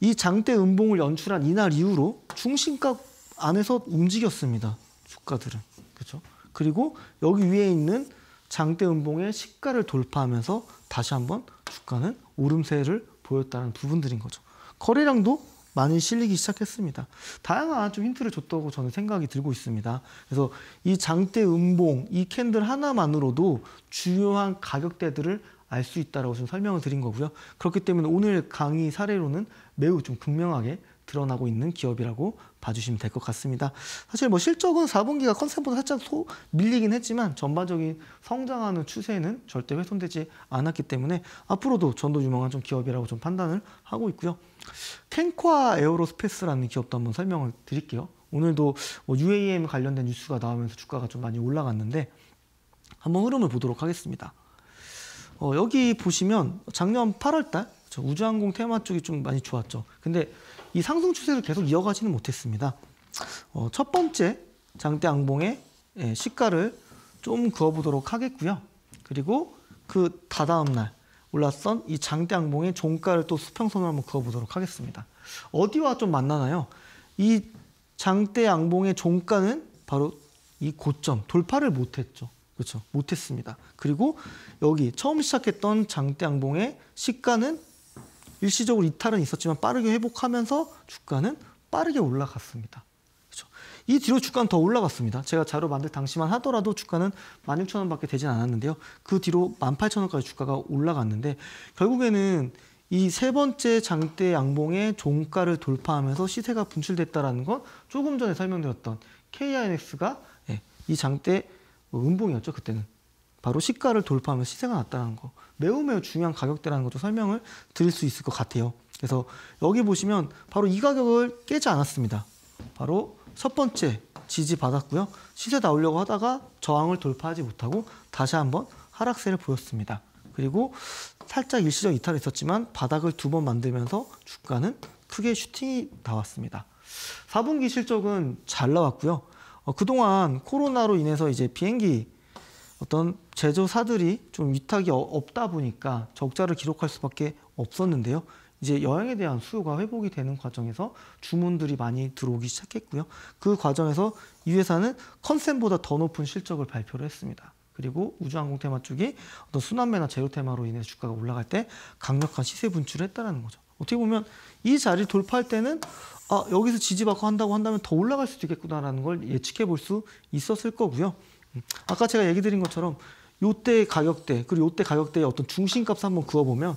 이 장대 음봉을 연출한 이날 이후로 중심값 안에서 움직였습니다. 주가들은. 그렇죠? 그리고 여기 위에 있는 장대 음봉의 시가를 돌파하면서 다시 한번 주가는 오름세를 보였다는 부분들인 거죠. 거래량도 많이 실리기 시작했습니다. 다양한 좀 힌트를 줬다고 저는 생각이 들고 있습니다. 그래서 이 장대 음봉, 이 캔들 하나만으로도 주요한 가격대들을 알 수 있다라고 좀 설명을 드린 거고요. 그렇기 때문에 오늘 강의 사례로는 매우 좀 극명하게 드러나고 있는 기업이라고 봐주시면 될 것 같습니다. 사실 뭐 실적은 사 분기가 컨셉보다 살짝 소 밀리긴 했지만 전반적인 성장하는 추세는 절대 훼손되지 않았기 때문에 앞으로도 전도 유망한 좀 기업이라고 좀 판단을 하고 있고요. 캔코아 에어로스페이스라는 기업도 한번 설명을 드릴게요. 오늘도 뭐 유에이엠 관련된 뉴스가 나오면서 주가가 좀 많이 올라갔는데 한번 흐름을 보도록 하겠습니다. 어, 여기 보시면 작년 팔월 달 우주항공 테마 쪽이 좀 많이 좋았죠. 근데 이 상승 추세를 계속 이어가지는 못했습니다. 어, 첫 번째 장대 양봉의 시가를 좀 그어보도록 하겠고요. 그리고 그 다다음 날 올랐던 이 장대 양봉의 종가를 또 수평선으로 한번 그어보도록 하겠습니다. 어디와 좀 만나나요? 이 장대 양봉의 종가는 바로 이 고점, 돌파를 못했죠. 그렇죠. 못했습니다. 그리고 여기 처음 시작했던 장대 양봉의 시가는 일시적으로 이탈은 있었지만 빠르게 회복하면서 주가는 빠르게 올라갔습니다. 그렇죠. 이 뒤로 주가는 더 올라갔습니다. 제가 자료 만들 당시만 하더라도 주가는 만 육천 원밖에 되진 않았는데요. 그 뒤로 만 팔천 원까지 주가가 올라갔는데 결국에는 이 세 번째 장대 양봉의 종가를 돌파하면서 시세가 분출됐다는 건 조금 전에 설명드렸던 케이아이엔엑스가 이 장대 음봉이었죠. 그때는. 바로 시가를 돌파하면서 시세가 났다는 거. 매우 매우 중요한 가격대라는 것도 설명을 드릴 수 있을 것 같아요. 그래서 여기 보시면 바로 이 가격을 깨지 않았습니다. 바로 첫 번째 지지 받았고요. 시세 나오려고 하다가 저항을 돌파하지 못하고 다시 한번 하락세를 보였습니다. 그리고 살짝 일시적 이탈이 있었지만 바닥을 두 번 만들면서 주가는 크게 슈팅이 나왔습니다. 사 분기 실적은 잘 나왔고요. 어, 그동안 코로나로 인해서 이제 비행기 어떤 제조사들이 좀 위탁이 없다 보니까 적자를 기록할 수밖에 없었는데요. 이제 여행에 대한 수요가 회복이 되는 과정에서 주문들이 많이 들어오기 시작했고요. 그 과정에서 이 회사는 컨센보다 더 높은 실적을 발표를 했습니다. 그리고 우주항공 테마 쪽이 어떤 순환매나 제로 테마로 인해서 주가가 올라갈 때 강력한 시세 분출을 했다는 거죠. 어떻게 보면 이 자리를 돌파할 때는 아, 여기서 지지받고 한다고 한다면 더 올라갈 수도 있겠구나라는 걸 예측해 볼 수 있었을 거고요. 아까 제가 얘기 드린 것처럼 요때 가격대 그리고 요때 가격대의 어떤 중심값을 한번 그어보면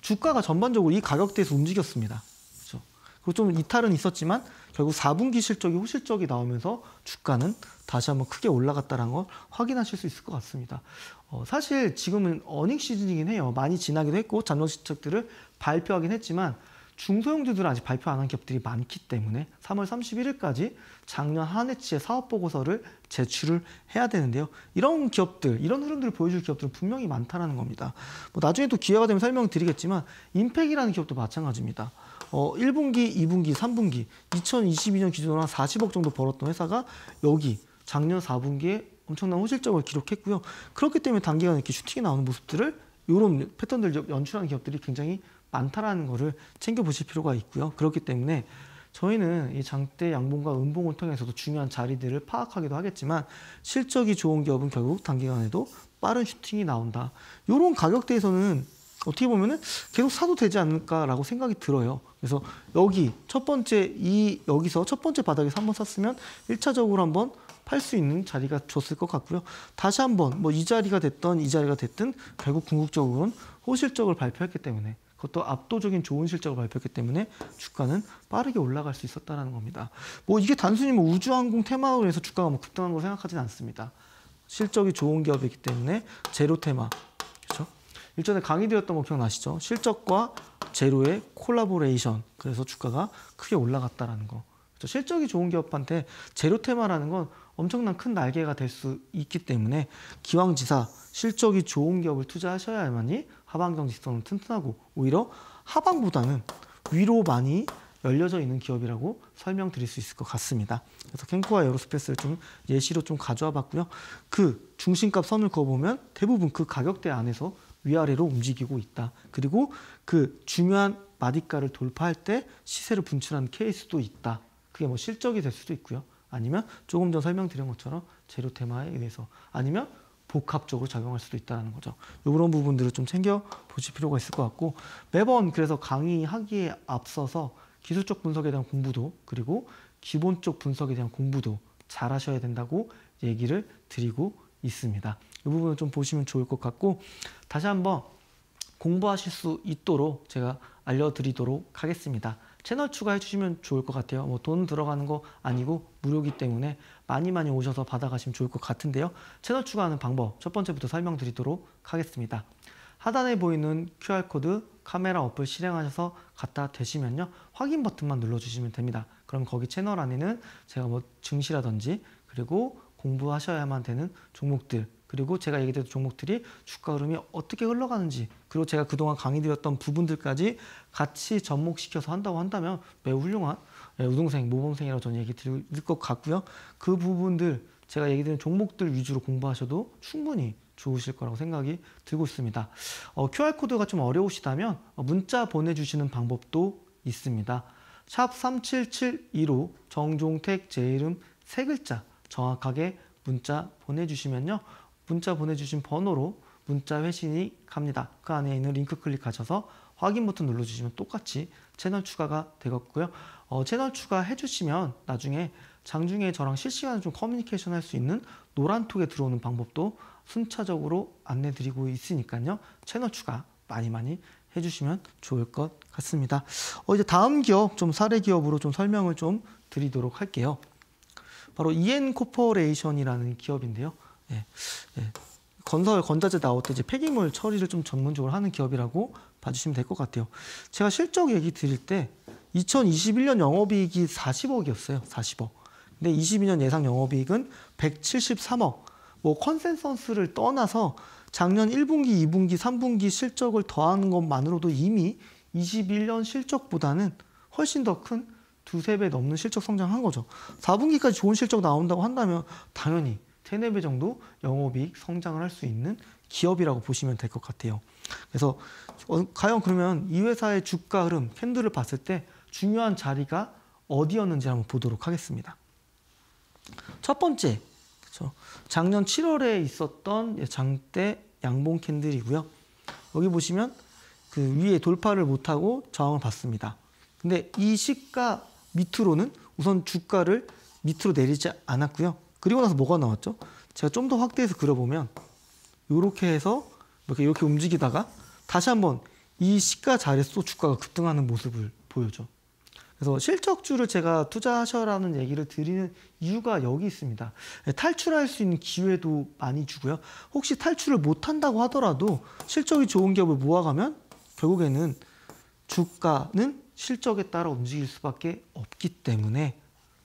주가가 전반적으로 이 가격대에서 움직였습니다. 그렇죠? 그리고 좀 이탈은 있었지만 결국 사 분기 실적이 호실적이 나오면서 주가는 다시 한번 크게 올라갔다는 걸 확인하실 수 있을 것 같습니다. 어, 사실 지금은 어닝 시즌이긴 해요. 많이 지나기도 했고 잠정 실적들을 발표하긴 했지만 중소형주들은 아직 발표 안 한 기업들이 많기 때문에 삼월 삼십일일까지 작년 한 해치의 사업보고서를 제출을 해야 되는데요. 이런 기업들, 이런 흐름들을 보여줄 기업들은 분명히 많다는 겁니다. 뭐 나중에 또 기회가 되면 설명드리겠지만 임팩이라는 기업도 마찬가지입니다. 어, 일분기, 이분기, 삼분기, 이천이십이년 기준으로 한 사십억 정도 벌었던 회사가 여기 작년 사 분기에 엄청난 호실적을 기록했고요. 그렇기 때문에 단기간에 이렇게 슈팅이 나오는 모습들을 이런 패턴들을 연출하는 기업들이 굉장히 많다라는 거를 챙겨보실 필요가 있고요. 그렇기 때문에 저희는 이 장대 양봉과 음봉을 통해서도 중요한 자리들을 파악하기도 하겠지만 실적이 좋은 기업은 결국 단기간에도 빠른 슈팅이 나온다. 이런 가격대에서는 어떻게 보면은 계속 사도 되지 않을까라고 생각이 들어요. 그래서 여기 첫 번째 이 여기서 첫 번째 바닥에서 한번 샀으면 일 차적으로 한번 팔 수 있는 자리가 줬을 것 같고요. 다시 한번 뭐 이 자리가 됐던 이 자리가 됐든 결국 궁극적으로는 호실적을 발표했기 때문에 그것도 압도적인 좋은 실적을 발표했기 때문에 주가는 빠르게 올라갈 수 있었다는 겁니다. 뭐 이게 단순히 뭐 우주항공 테마로 해서 주가가 뭐 급등한 걸 생각하지는 않습니다. 실적이 좋은 기업이기 때문에 제로 테마, 그렇죠? 일전에 강의드렸던 거 기억나시죠? 실적과 제로의 콜라보레이션, 그래서 주가가 크게 올라갔다라는 거. 그렇죠? 실적이 좋은 기업한테 제로 테마라는 건 엄청난 큰 날개가 될 수 있기 때문에 기왕지사 실적이 좋은 기업을 투자하셔야만이 하반기 경직성은 튼튼하고 오히려 하방보다는 위로 많이 열려져 있는 기업이라고 설명드릴 수 있을 것 같습니다. 그래서 캔코와 에어로스페이스를 좀 예시로 좀 가져와 봤고요. 그 중심값 선을 그어보면 대부분 그 가격대 안에서 위아래로 움직이고 있다. 그리고 그 중요한 마디가를 돌파할 때 시세를 분출한 케이스도 있다. 그게 뭐 실적이 될 수도 있고요. 아니면 조금 전 설명드린 것처럼 재료 테마에 의해서 아니면 복합적으로 작용할 수도 있다는 거죠. 이런 부분들을 좀 챙겨보실 필요가 있을 것 같고, 매번 그래서 강의하기에 앞서서 기술적 분석에 대한 공부도 그리고 기본적 분석에 대한 공부도 잘 하셔야 된다고 얘기를 드리고 있습니다. 이 부분을 좀 보시면 좋을 것 같고, 다시 한번 공부하실 수 있도록 제가 알려드리도록 하겠습니다. 채널 추가해 주시면 좋을 것 같아요. 뭐 돈 들어가는 거 아니고 무료이기 때문에 많이 많이 오셔서 받아가시면 좋을 것 같은데요. 채널 추가하는 방법 첫 번째부터 설명드리도록 하겠습니다. 하단에 보이는 큐알코드 카메라 어플 실행하셔서 갖다 대시면요, 확인 버튼만 눌러주시면 됩니다. 그럼 거기 채널 안에는 제가 뭐 증시라든지 그리고 공부하셔야만 되는 종목들, 그리고 제가 얘기드린 종목들이 주가 흐름이 어떻게 흘러가는지, 그리고 제가 그동안 강의드렸던 부분들까지 같이 접목시켜서 한다고 한다면 매우 훌륭한 우등생, 모범생이라고 저는 얘기 드릴 것 같고요. 그 부분들, 제가 얘기드린 종목들 위주로 공부하셔도 충분히 좋으실 거라고 생각이 들고 있습니다. 어, 큐알코드가 좀 어려우시다면 문자 보내주시는 방법도 있습니다. 샵 삼칠칠이로 정종택 제 이름 세 글자 정확하게 문자 보내주시면요, 문자 보내주신 번호로 문자 회신이 갑니다. 그 안에 있는 링크 클릭하셔서 확인 버튼 눌러주시면 똑같이 채널 추가가 되겠고요. 어, 채널 추가해주시면 나중에 장중에 저랑 실시간으로 좀 커뮤니케이션 할 수 있는 노란톡에 들어오는 방법도 순차적으로 안내드리고 있으니까요. 채널 추가 많이 많이 해주시면 좋을 것 같습니다. 어, 이제 다음 기업, 좀 사례 기업으로 좀 설명을 좀 드리도록 할게요. 바로 이엔 코퍼레이션이라는 기업인데요. 예, 예. 건설, 건자재 나올 때 이제 폐기물 처리를 좀 전문적으로 하는 기업이라고 봐주시면 될 것 같아요. 제가 실적 얘기 드릴 때 이천이십일 년 영업이익이 사십억이었어요. 사십억. 근데 이십이 년 예상 영업이익은 백칠십삼억. 뭐 컨센서스를 떠나서 작년 일 분기, 이 분기, 삼 분기 실적을 더하는 것만으로도 이미 이십일 년 실적보다는 훨씬 더 큰 두세 배 넘는 실적 성장한 거죠. 사 분기까지 좋은 실적 나온다고 한다면 당연히 세네 배 정도 영업이익 성장을 할 수 있는 기업이라고 보시면 될 것 같아요. 그래서 과연 그러면 이 회사의 주가 흐름, 캔들을 봤을 때 중요한 자리가 어디였는지 한번 보도록 하겠습니다. 첫 번째, 그렇죠? 작년 칠월에 있었던 장대 양봉 캔들이고요. 여기 보시면 그 위에 돌파를 못하고 저항을 받습니다. 근데 이 시가 밑으로는 우선 주가를 밑으로 내리지 않았고요. 그리고 나서 뭐가 나왔죠? 제가 좀 더 확대해서 그려보면 이렇게 해서 이렇게, 이렇게 움직이다가 다시 한번 이 시가 자리에서 또 주가가 급등하는 모습을 보여줘. 그래서 실적주를 제가 투자하셔라는 얘기를 드리는 이유가 여기 있습니다. 탈출할 수 있는 기회도 많이 주고요. 혹시 탈출을 못한다고 하더라도 실적이 좋은 기업을 모아가면 결국에는 주가는 실적에 따라 움직일 수밖에 없기 때문에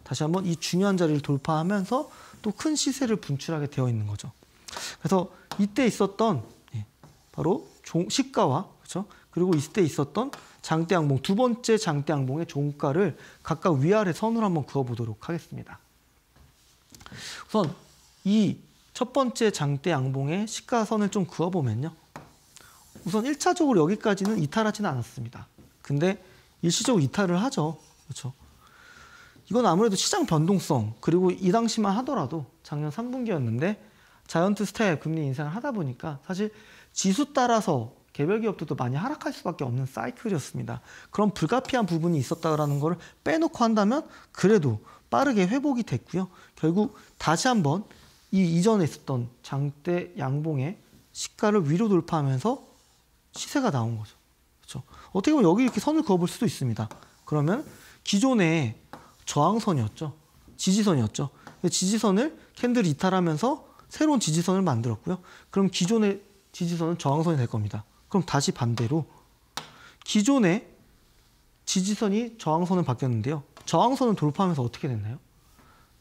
다시 한번 이 중요한 자리를 돌파하면서 또 큰 시세를 분출하게 되어 있는 거죠. 그래서 이때 있었던 바로 시가와, 그렇죠? 그리고 이때 있었던 장대양봉, 두 번째 장대양봉의 종가를 각각 위아래 선으로 한번 그어보도록 하겠습니다. 우선 이 첫 번째 장대양봉의 시가선을 좀 그어보면요, 우선 일 차적으로 여기까지는 이탈하지는 않았습니다. 근데 일시적으로 이탈을 하죠. 그렇죠? 이건 아무래도 시장 변동성, 그리고 이 당시만 하더라도 작년 삼 분기였는데 자이언트 스텝 금리 인상을 하다 보니까 사실 지수 따라서 개별 기업들도 많이 하락할 수밖에 없는 사이클이었습니다. 그런 불가피한 부분이 있었다라는 걸 빼놓고 한다면 그래도 빠르게 회복이 됐고요. 결국 다시 한번 이 이전에 있었던 장대 양봉의 시가를 위로 돌파하면서 시세가 나온 거죠. 그렇죠? 어떻게 보면 여기 이렇게 선을 그어볼 수도 있습니다. 그러면 기존에 저항선이었죠. 지지선이었죠. 지지선을 캔들 이탈하면서 새로운 지지선을 만들었고요. 그럼 기존의 지지선은 저항선이 될 겁니다. 그럼 다시 반대로 기존의 지지선이 저항선을 바뀌었는데요. 저항선을 돌파하면서 어떻게 됐나요?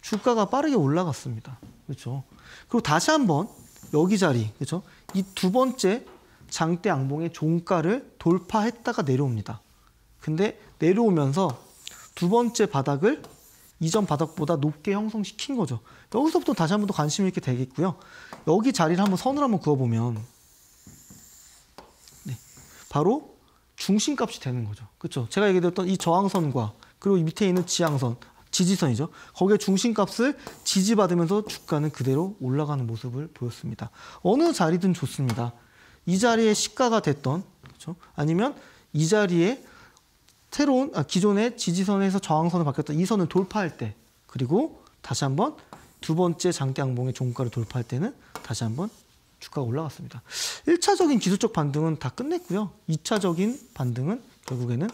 주가가 빠르게 올라갔습니다. 그렇죠. 그리고 다시 한번 여기 자리, 그렇죠? 이 두 번째 장대 양봉의 종가를 돌파했다가 내려옵니다. 근데 내려오면서 두 번째 바닥을 이전 바닥보다 높게 형성시킨 거죠. 여기서부터 다시 한 번 더 관심 있게 되겠고요. 여기 자리를 한번 선을 한번 그어보면 네, 바로 중심값이 되는 거죠. 그렇죠? 제가 얘기드렸던 이 저항선과 그리고 이 밑에 있는 지향선, 지지선이죠. 거기에 중심값을 지지받으면서 주가는 그대로 올라가는 모습을 보였습니다. 어느 자리든 좋습니다. 이 자리에 시가가 됐던, 그렇죠? 아니면 이 자리에 새로운 아, 기존의 지지선에서 저항선을 바뀌었던 이 선을 돌파할 때, 그리고 다시 한번 두 번째 장대 양봉의 종가를 돌파할 때는 다시 한번 주가가 올라갔습니다. 일 차적인 기술적 반등은 다 끝냈고요. 이 차적인 반등은 결국에는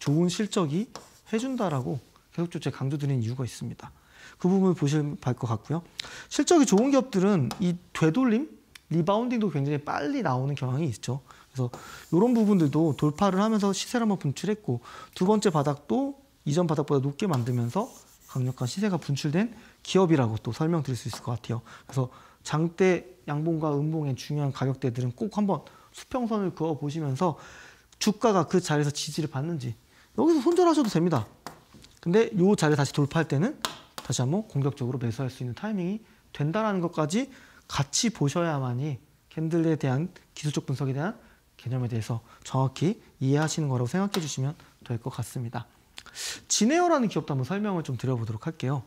좋은 실적이 해준다라고 계속적으로 제가 강조드리는 이유가 있습니다. 그 부분을 보시면 될 것 같고요. 실적이 좋은 기업들은 이 되돌림, 리바운딩도 굉장히 빨리 나오는 경향이 있죠. 그래서 이런 부분들도 돌파를 하면서 시세를 한번 분출했고, 두 번째 바닥도 이전 바닥보다 높게 만들면서 강력한 시세가 분출된 기업이라고 또 설명드릴 수 있을 것 같아요. 그래서 장대 양봉과 음봉의 중요한 가격대들은 꼭 한번 수평선을 그어보시면서 주가가 그 자리에서 지지를 받는지, 여기서 손절하셔도 됩니다. 근데 이 자리에 다시 돌파할 때는 다시 한번 공격적으로 매수할 수 있는 타이밍이 된다라는 것까지 같이 보셔야만이 캔들에 대한 기술적 분석에 대한 개념에 대해서 정확히 이해하시는 거라고 생각해 주시면 될 것 같습니다. 진에어라는 기업도 한번 설명을 좀 드려보도록 할게요.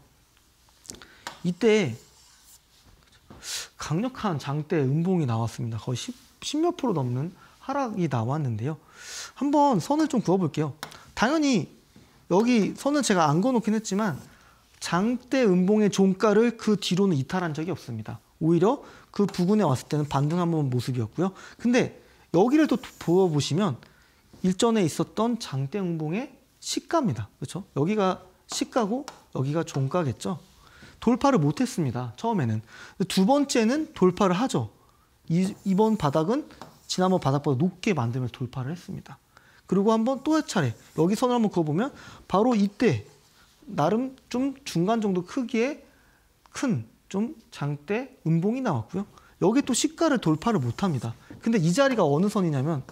이때 강력한 장대 음봉이 나왔습니다. 거의 십몇 프로 넘는 하락이 나왔는데요. 한번 선을 좀 그어볼게요. 당연히 여기 선은 제가 안 그어놓긴 했지만 장대 음봉의 종가를 그 뒤로는 이탈한 적이 없습니다. 오히려 그 부근에 왔을 때는 반등한 모습이었고요. 근데 여기를 또 보여보시면 일전에 있었던 장대 음봉의 시가입니다. 그렇죠? 여기가 시가고 여기가 종가겠죠. 돌파를 못했습니다. 처음에는. 두 번째는 돌파를 하죠. 이, 이번 바닥은 지난번 바닥보다 높게 만들면서 돌파를 했습니다. 그리고 한번 또 한 차례 여기 선을 한번 그어보면 바로 이때 나름 좀 중간 정도 크기의 큰 좀 장대 음봉이 나왔고요. 여기 또 시가를 돌파를 못합니다. 근데 이 자리가 어느 선이냐면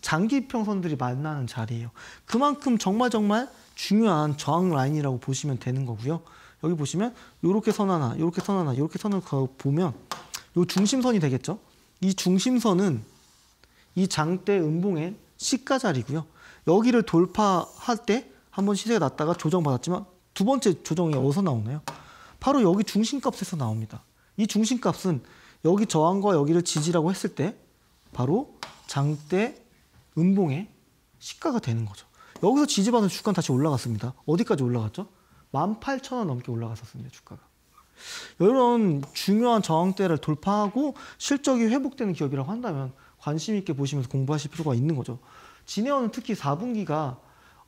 장기평선들이 만나는 자리예요. 그만큼 정말 정말 중요한 저항 라인이라고 보시면 되는 거고요. 여기 보시면 이렇게 선 하나, 이렇게 선 하나, 이렇게 선을 보면 이 중심선이 되겠죠. 이 중심선은 이 장대 음봉의 시가 자리고요. 여기를 돌파할 때 한번 시세가 났다가 조정받았지만 두 번째 조정이 어디서 나오나요? 바로 여기 중심값에서 나옵니다. 이 중심값은 여기 저항과 여기를 지지라고 했을 때 바로 장대 음봉의 시가가 되는 거죠. 여기서 지지받은 주가는 다시 올라갔습니다. 어디까지 올라갔죠? 만 팔천 원 넘게 올라갔었습니다. 주가가. 이런 중요한 저항대를 돌파하고 실적이 회복되는 기업이라고 한다면 관심 있게 보시면서 공부하실 필요가 있는 거죠. 진에어는 특히 사 분기가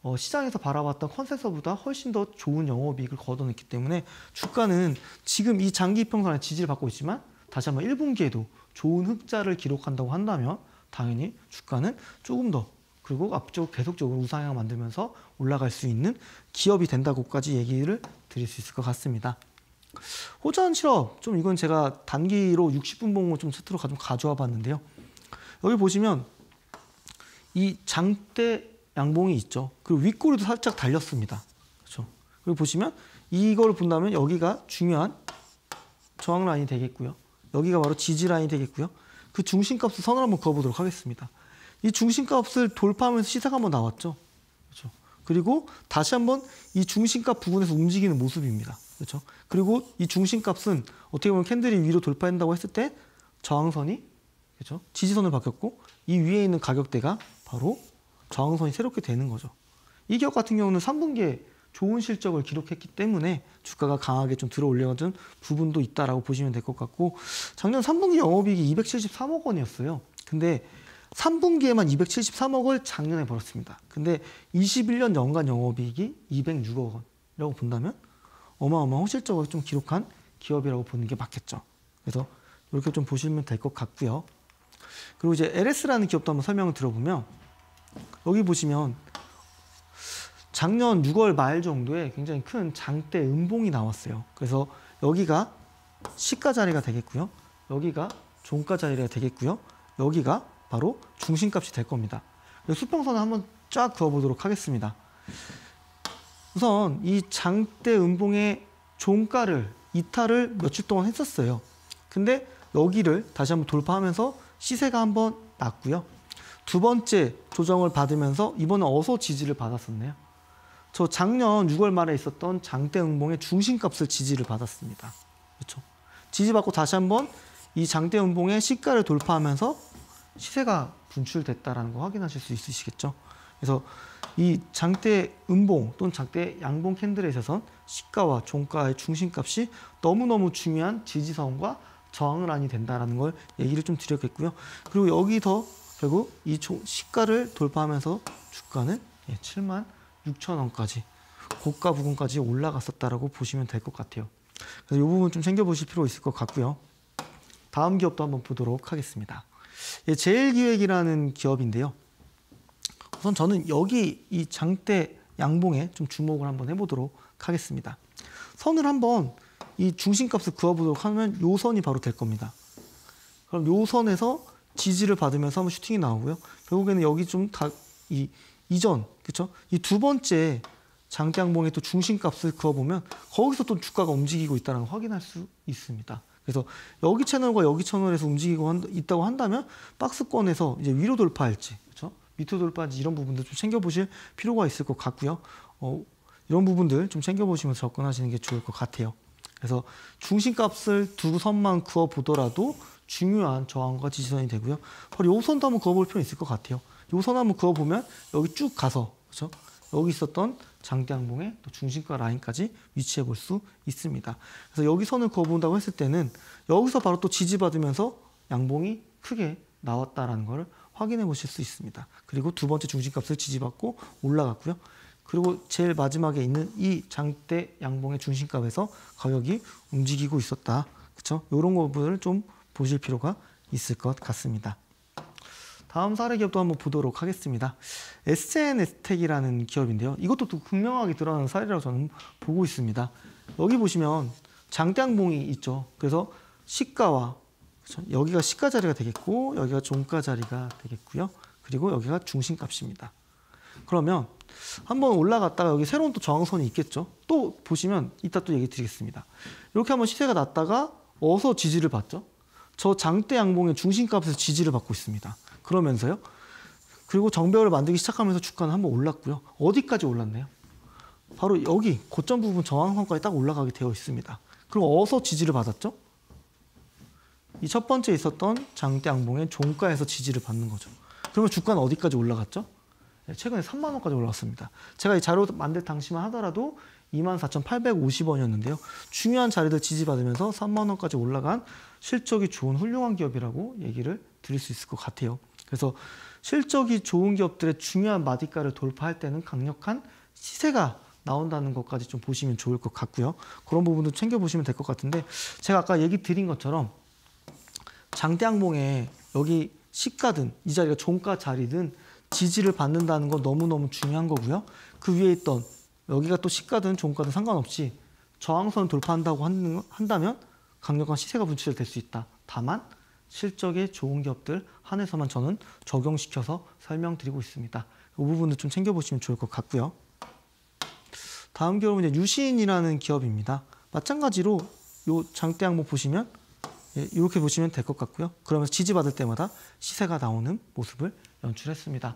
어, 시장에서 바라봤던 컨센서보다 훨씬 더 좋은 영업이익을 거둬냈기 때문에 주가는 지금 이 장기평선의 지지를 받고 있지만 다시 한번 일 분기에도 좋은 흑자를 기록한다고 한다면 당연히 주가는 조금 더, 그리고 앞쪽 계속적으로 우상향 만들면서 올라갈 수 있는 기업이 된다고까지 얘기를 드릴 수 있을 것 같습니다. 호전실업, 좀 이건 제가 단기로 육십 분 봉으로 좀 세트로 좀 가져와 봤는데요. 여기 보시면 이 장대 양봉이 있죠. 그리고 윗꼬리도 살짝 달렸습니다. 그렇죠? 그리고 보시면 이걸 본다면 여기가 중요한 저항 라인이 되겠고요. 여기가 바로 지지 라인이 되겠고요. 그 중심값을 선을 한번 그어보도록 하겠습니다. 이 중심값을 돌파하면서 시세가 한번 나왔죠. 그렇죠? 그리고 다시 한번 이 중심값 부근에서 움직이는 모습입니다. 그렇죠? 그리고 이 중심값은 어떻게 보면 캔들이 위로 돌파한다고 했을 때 저항선이, 그렇죠? 지지선을 바뀌었고 이 위에 있는 가격대가 바로 저항선이 새롭게 되는 거죠. 이 기업 같은 경우는 삼 분기에 좋은 실적을 기록했기 때문에 주가가 강하게 좀 들어올려준 부분도 있다라고 보시면 될 것 같고, 작년 삼 분기 영업이익이 이백칠십삼억 원이었어요. 근데 삼 분기에만 이백칠십삼억을 작년에 벌었습니다. 근데 이십일 년 연간 영업이익이 이백육억 원이라고 본다면 어마어마한 실적을 좀 기록한 기업이라고 보는 게 맞겠죠. 그래서 이렇게 좀 보시면 될 것 같고요. 그리고 이제 엘에스라는 기업도 한번 설명을 들어보면 여기 보시면 작년 유월 말 정도에 굉장히 큰 장대 음봉이 나왔어요. 그래서 여기가 시가 자리가 되겠고요. 여기가 종가 자리가 되겠고요. 여기가 바로 중심값이 될 겁니다. 수평선을 한번 쫙 그어보도록 하겠습니다. 우선 이 장대 음봉의 종가를 이탈을 며칠 동안 했었어요. 근데 여기를 다시 한번 돌파하면서 시세가 한번 났고요. 두 번째 조정을 받으면서 이번에 어서 지지를 받았었네요. 저 작년 유월 말에 있었던 장대 음봉의 중심값을 지지를 받았습니다. 그렇죠? 지지받고 다시 한번 이 장대 음봉의 시가를 돌파하면서 시세가 분출됐다라는 거 확인하실 수 있으시겠죠? 그래서 이 장대 음봉 또는 장대 양봉 캔들에 있어서는 시가와 종가의 중심값이 너무너무 중요한 지지선과 저항란이 된다라는 걸 얘기를 좀 드렸겠고요. 그리고 여기서 결국 이 시가를 돌파하면서 주가는 칠만 육천 원까지 고가 부근까지 올라갔었다라고 보시면 될 것 같아요. 그래서 이 부분 좀 챙겨보실 필요가 있을 것 같고요. 다음 기업도 한번 보도록 하겠습니다. 예, 제일기획이라는 기업인데요. 우선 저는 여기 이 장대 양봉에 좀 주목을 한번 해보도록 하겠습니다. 선을 한번 이 중심값을 그어보도록 하면 요 선이 바로 될 겁니다. 그럼 요 선에서 지지를 받으면서 한번 슈팅이 나오고요. 결국에는 여기 좀 다 이 이전, 그렇죠? 이 두 번째 장대 양봉의 또 중심값을 그어보면 거기서 또 주가가 움직이고 있다는 걸 확인할 수 있습니다. 그래서 여기 채널과 여기 채널에서 움직이고 한, 있다고 한다면 박스권에서 이제 위로 돌파할지, 그렇죠? 밑으로 돌파할지 이런 부분들 좀 챙겨보실 필요가 있을 것 같고요. 어, 이런 부분들 좀 챙겨보시면서 접근하시는 게 좋을 것 같아요. 그래서 중심값을 두 선만 그어보더라도 중요한 저항과 지지선이 되고요. 바로 이 선도 한번 그어볼 필요는 있을 것 같아요. 이 선 한번 그어보면 여기 쭉 가서, 그렇죠? 여기 있었던 장대 양봉의 중심가 라인까지 위치해 볼 수 있습니다. 그래서 여기 선을 그어본다고 했을 때는 여기서 바로 또 지지받으면서 양봉이 크게 나왔다라는 걸 확인해 보실 수 있습니다. 그리고 두 번째 중심값을 지지받고 올라갔고요. 그리고 제일 마지막에 있는 이 장대 양봉의 중심값에서 가격이 움직이고 있었다. 그렇죠? 이런 것들을 좀 보실 필요가 있을 것 같습니다. 다음 사례 기업도 한번 보도록 하겠습니다. 에스엔에스텍이라는 기업인데요. 이것도 또 극명하게 드러나는 사례라고 저는 보고 있습니다. 여기 보시면 장대 양봉이 있죠. 그래서 시가와, 그렇죠? 여기가 시가 자리가 되겠고 여기가 종가 자리가 되겠고요. 그리고 여기가 중심값입니다. 그러면 한번 올라갔다가 여기 새로운 또 저항선이 있겠죠. 또 보시면 이따 또 얘기 드리겠습니다. 이렇게 한번 시세가 났다가 어서 지지를 받죠. 저 장대 양봉의 중심값에서 지지를 받고 있습니다. 그러면서요. 그리고 정배열을 만들기 시작하면서 주가는 한번 올랐고요. 어디까지 올랐나요? 바로 여기 고점 부분 저항선까지 딱 올라가게 되어 있습니다. 그리고 어서 지지를 받았죠? 이 첫 번째 있었던 장대 양봉의 종가에서 지지를 받는 거죠. 그러면 주가는 어디까지 올라갔죠? 최근에 삼만 원까지 올라왔습니다. 제가 이 자료 만들 당시만 하더라도 이만 사천 팔백 오십 원이었는데요. 중요한 자리들 지지받으면서 삼만 원까지 올라간 실적이 좋은 훌륭한 기업이라고 얘기를 드릴 수 있을 것 같아요. 그래서 실적이 좋은 기업들의 중요한 마디가를 돌파할 때는 강력한 시세가 나온다는 것까지 좀 보시면 좋을 것 같고요. 그런 부분도 챙겨보시면 될 것 같은데 제가 아까 얘기 드린 것처럼 장대 양봉에 여기 시가든 이 자리가 종가 자리든 지지를 받는다는 건 너무너무 중요한 거고요. 그 위에 있던 여기가 또 시가든 종가든 상관없이 저항선을 돌파한다고 한다면 강력한 시세가 분출될 수 있다. 다만 실적에 좋은 기업들 한해서만 저는 적용시켜서 설명드리고 있습니다. 이 부분을 좀 챙겨보시면 좋을 것 같고요. 다음 기업은 이제 유시인이라는 기업입니다. 마찬가지로 이 장대 양봉 보시면 이렇게 보시면 될 것 같고요. 그러면서 지지받을 때마다 시세가 나오는 모습을 연출했습니다.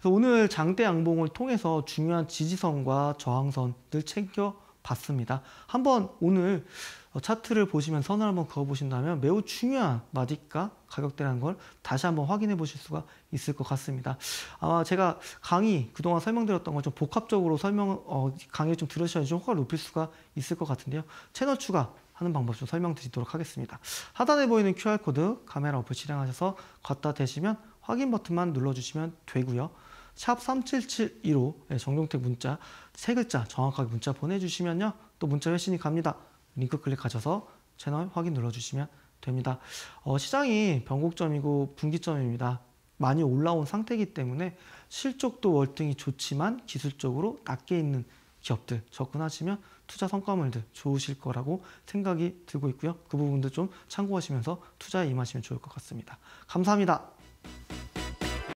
그래서 오늘 장대 양봉을 통해서 중요한 지지선과 저항선을 챙겨봤습니다. 한번 오늘 차트를 보시면 선을 한번 그어보신다면 매우 중요한 마디가 가격대라는 걸 다시 한번 확인해 보실 수가 있을 것 같습니다. 아마 제가 강의 그동안 설명드렸던 걸 좀 복합적으로 설명 어, 강의를 좀 들으셔야 좀 효과를 높일 수가 있을 것 같은데요. 채널 추가 하는 방법 좀 설명드리도록 하겠습니다. 하단에 보이는 큐알코드 카메라 어플 실행하셔서 갖다 대시면 확인 버튼만 눌러주시면 되고요. 샵 삼칠칠일오 정종택 문자 세 글자 정확하게 문자 보내주시면요. 또 문자 회신이 갑니다. 링크 클릭하셔서 채널 확인 눌러주시면 됩니다. 어, 시장이 변곡점이고 분기점입니다. 많이 올라온 상태이기 때문에 실적도 월등히 좋지만 기술적으로 낮게 있는 기업들 접근하시면 투자 성과물들 좋으실 거라고 생각이 들고 있고요. 그 부분도 좀 참고하시면서 투자에 임하시면 좋을 것 같습니다. 감사합니다.